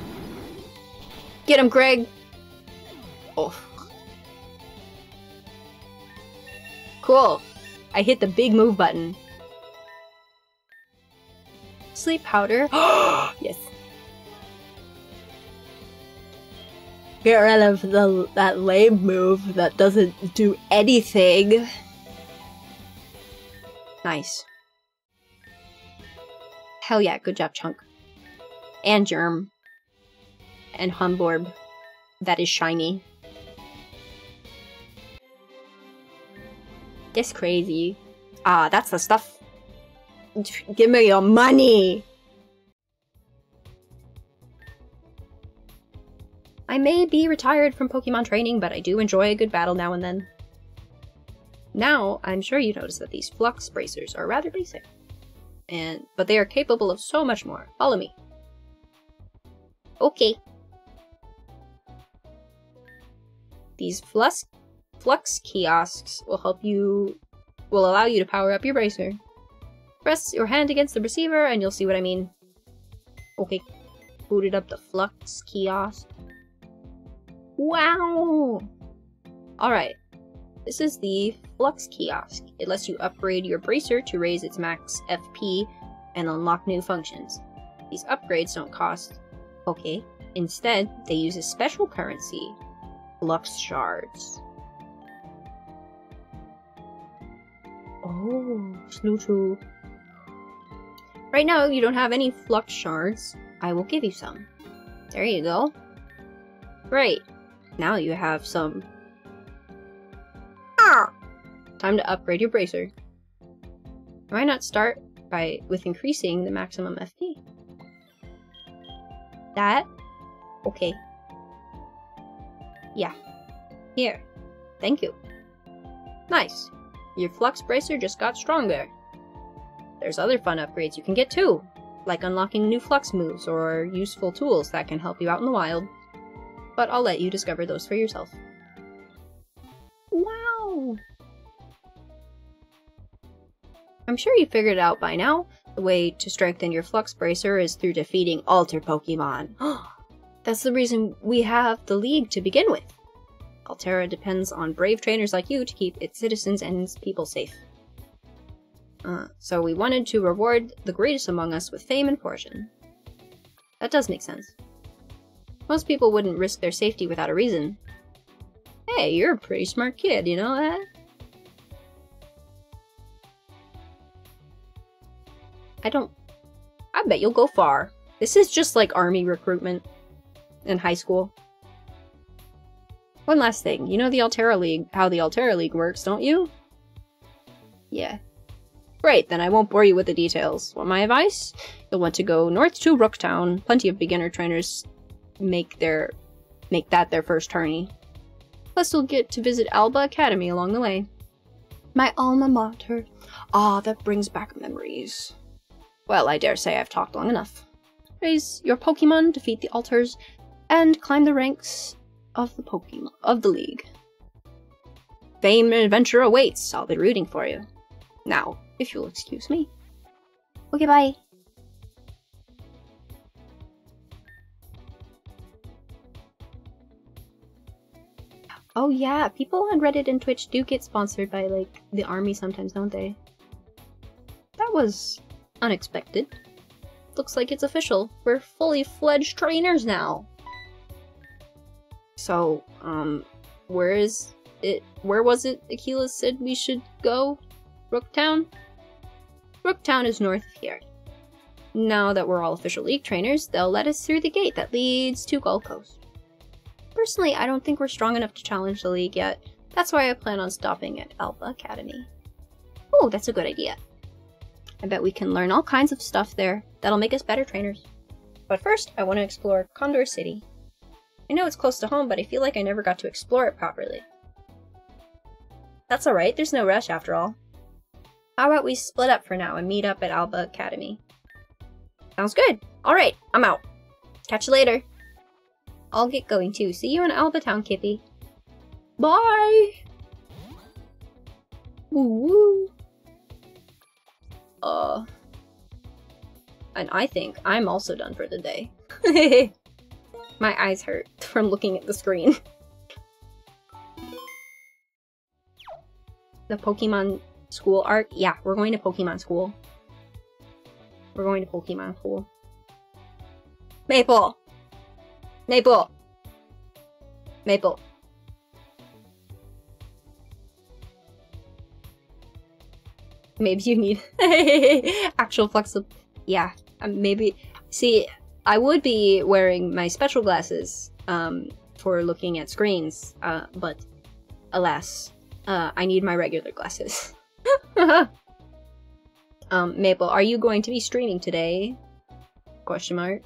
Get him, Grig! Oh. Cool! I hit the big move button. Sleep powder. Yes. Get rid of the, that lame move that doesn't do anything. Nice. Hell yeah, good job, Chunk. And Germ. And Humborb. That is shiny. That's crazy. Ah, that's the stuff. Give me your money! I may be retired from Pokemon training, but I do enjoy a good battle now and then. Now, I'm sure you notice that these Flux Bracers are rather basic. And but they are capable of so much more. Follow me. Okay. These Flux... Flux Kiosks will help you, will allow you to power up your bracer. Press your hand against the receiver and you'll see what I mean. Okay, booted up the Flux Kiosk. Wow! Alright, this is the Flux Kiosk. It lets you upgrade your bracer to raise its max F P and unlock new functions. These upgrades don't cost... Okay. Instead, they use a special currency, Flux Shards. Oh, Snoochu. Right now, you don't have any Flux Shards. I will give you some. There you go. Great. Now you have some. Ah! Time to upgrade your bracer. Why not start by with increasing the maximum F P? That? Okay. Yeah. Here. Thank you. Nice. Your Flux Bracer just got stronger. There's other fun upgrades you can get too, like unlocking new Flux moves or useful tools that can help you out in the wild. But I'll let you discover those for yourself. Wow! I'm sure you figured it out by now. The way to strengthen your Flux Bracer is through defeating Alter Pokemon. That's the reason we have the League to begin with. Alterra depends on brave trainers like you to keep its citizens and its people safe. Uh, so we wanted to reward the greatest among us with fame and fortune. That does make sense. Most people wouldn't risk their safety without a reason. Hey, you're a pretty smart kid, you know that? I don't... I bet you'll go far. This is just like army recruitment in high school. One last thing. You know the Alterra League, how the Alterra League works, don't you? Yeah. Great, then I won't bore you with the details. Want my advice? You'll want to go north to Rooktown. Plenty of beginner trainers make their... make that their first tourney. Plus you'll get to visit Alba Academy along the way. My alma mater. Ah, that brings back memories. Well, I dare say I've talked long enough. Raise your Pokemon, defeat the alters, and climb the ranks of the Pokemon of the League. Fame and adventure awaits. I'll be rooting for you. Now, if you'll excuse me. Okay, bye. Oh yeah, people on Reddit and Twitch do get sponsored by, like, the army sometimes, don't they? That was... unexpected. Looks like it's official. We're fully fledged trainers now. So, um, where is it? Where was it Akila said we should go? Rooktown? Rooktown is north of here. Now that we're all official League trainers, they'll let us through the gate that leads to Gold Coast. Personally, I don't think we're strong enough to challenge the League yet. That's why I plan on stopping at Alba Academy. Oh, that's a good idea. I bet we can learn all kinds of stuff there that'll make us better trainers. But first, I want to explore Condor City. I know it's close to home, but I feel like I never got to explore it properly. That's alright, there's no rush after all. How about we split up for now and meet up at Alba Academy? Sounds good! Alright, I'm out. Catch you later. I'll get going too. See you in Albatown, Kippy. Bye! Woo-woo! Uh, and I think I'm also done for the day. My eyes hurt from looking at the screen. The Pokemon school arc? Yeah, we're going to Pokemon school. We're going to Pokemon school. Maple! Maple! Maple. Maybe you need actual flexible. Yeah, maybe. See, I would be wearing my special glasses um, for looking at screens, uh, but alas, uh, I need my regular glasses. um, Maple, are you going to be streaming today? Question mark.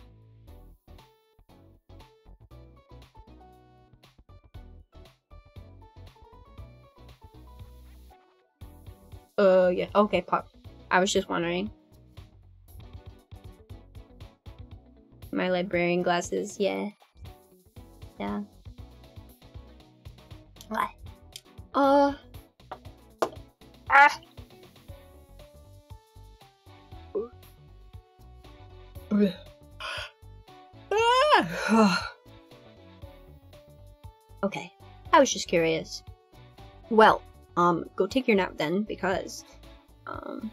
Uh, yeah. Okay, Pop. I was just wondering. My librarian glasses, yeah. Yeah. What? Uh. Ah! me. Ah! Okay, I was just curious. Well, um, go take your nap then, because, um...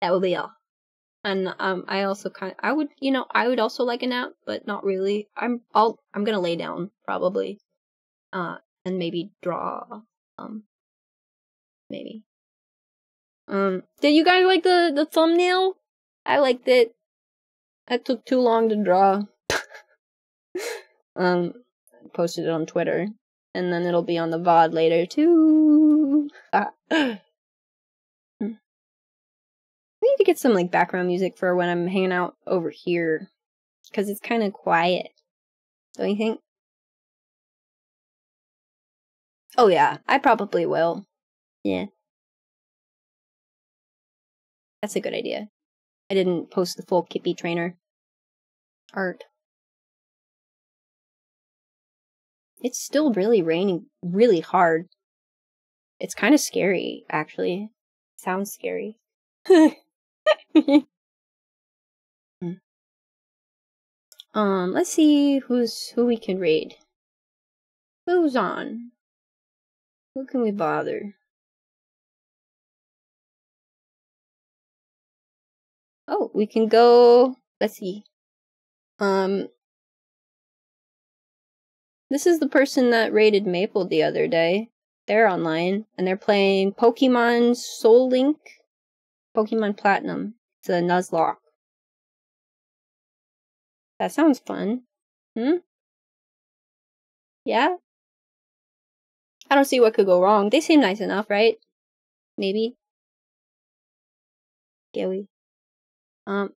that will be all. And, um, I also kind of, I would, you know, I would also like a nap, but not really. I'm, I'll, I'm gonna lay down, probably. Uh, and maybe draw, um, maybe. Um, did you guys like the, the thumbnail? I liked it. That took too long to draw. um, posted it on Twitter. And then it'll be on the V O D later, too. Ah. I need to get some, like, background music for when I'm hanging out over here. Because it's kind of quiet. Don't you think? Oh, yeah. I probably will. Yeah. That's a good idea. I didn't post the full Kippy Trainer art. It's still really raining really hard. It's kind of scary, actually. Sounds scary. um, let's see who's who we can raid. Who's on? Who can we bother? Oh, we can go. Let's see. Um, this is the person that raided Maple the other day. They're online and they're playing Pokemon Soul Link. Pokemon Platinum. It's a Nuzlocke. That sounds fun. Hmm? Yeah? I don't see what could go wrong. They seem nice enough, right? Maybe? Gilly. Um.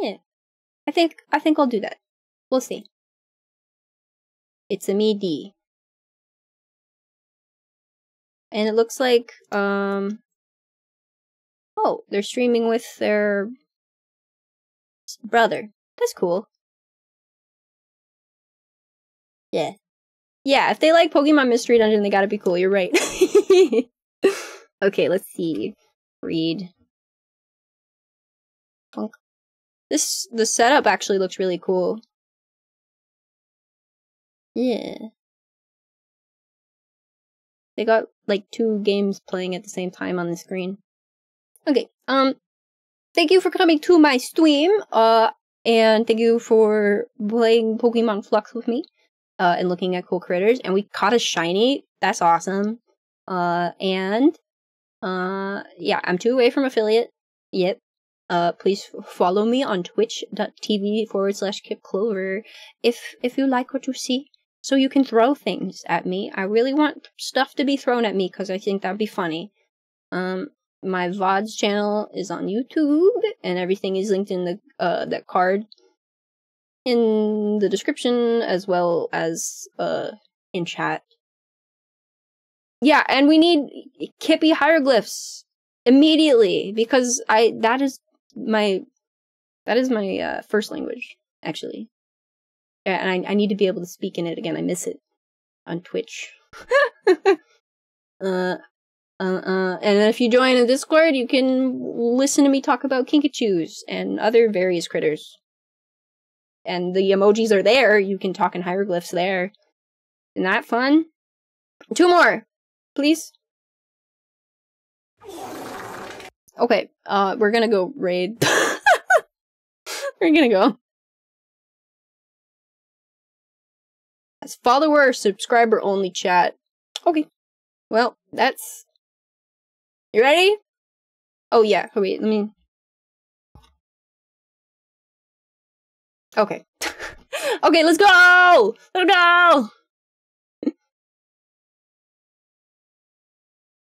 Yeah. I think, I think I'll do that. We'll see. It's a me D. And it looks like, um, oh, they're streaming with their brother. That's cool. Yeah. Yeah, if they like Pokemon Mystery Dungeon, they gotta be cool. You're right. Okay, let's see. Read. Punk. This, the setup actually looks really cool. Yeah. They got, like, two games playing at the same time on the screen. Okay, um, thank you for coming to my stream, uh, and thank you for playing Pokemon Flux with me, uh, and looking at cool critters, and we caught a shiny, that's awesome, uh, and, uh, yeah, I'm two away from affiliate, yep, uh, please follow me on twitch.tv forward slash kipclover if, if you like what you see. So you can throw things at me. I really want stuff to be thrown at me because I think that'd be funny. Um, my V O Ds channel is on YouTube, and everything is linked in the uh that card in the description as well as uh in chat. Yeah, and we need Kippy hieroglyphs immediately because I that is my that is my uh, first language actually. And I, I need to be able to speak in it again. I miss it on Twitch. uh, uh, uh. And if you join a Discord, you can listen to me talk about Kinkachus and other various critters. And the emojis are there. You can talk in hieroglyphs there. Isn't that fun? Two more, please. Okay, uh, we're gonna go raid. We're gonna go. That's follower or subscriber only chat. Okay. Well, that's... You ready? Oh, yeah. Oh, wait, let me... Okay. Okay, let's go! Let's go!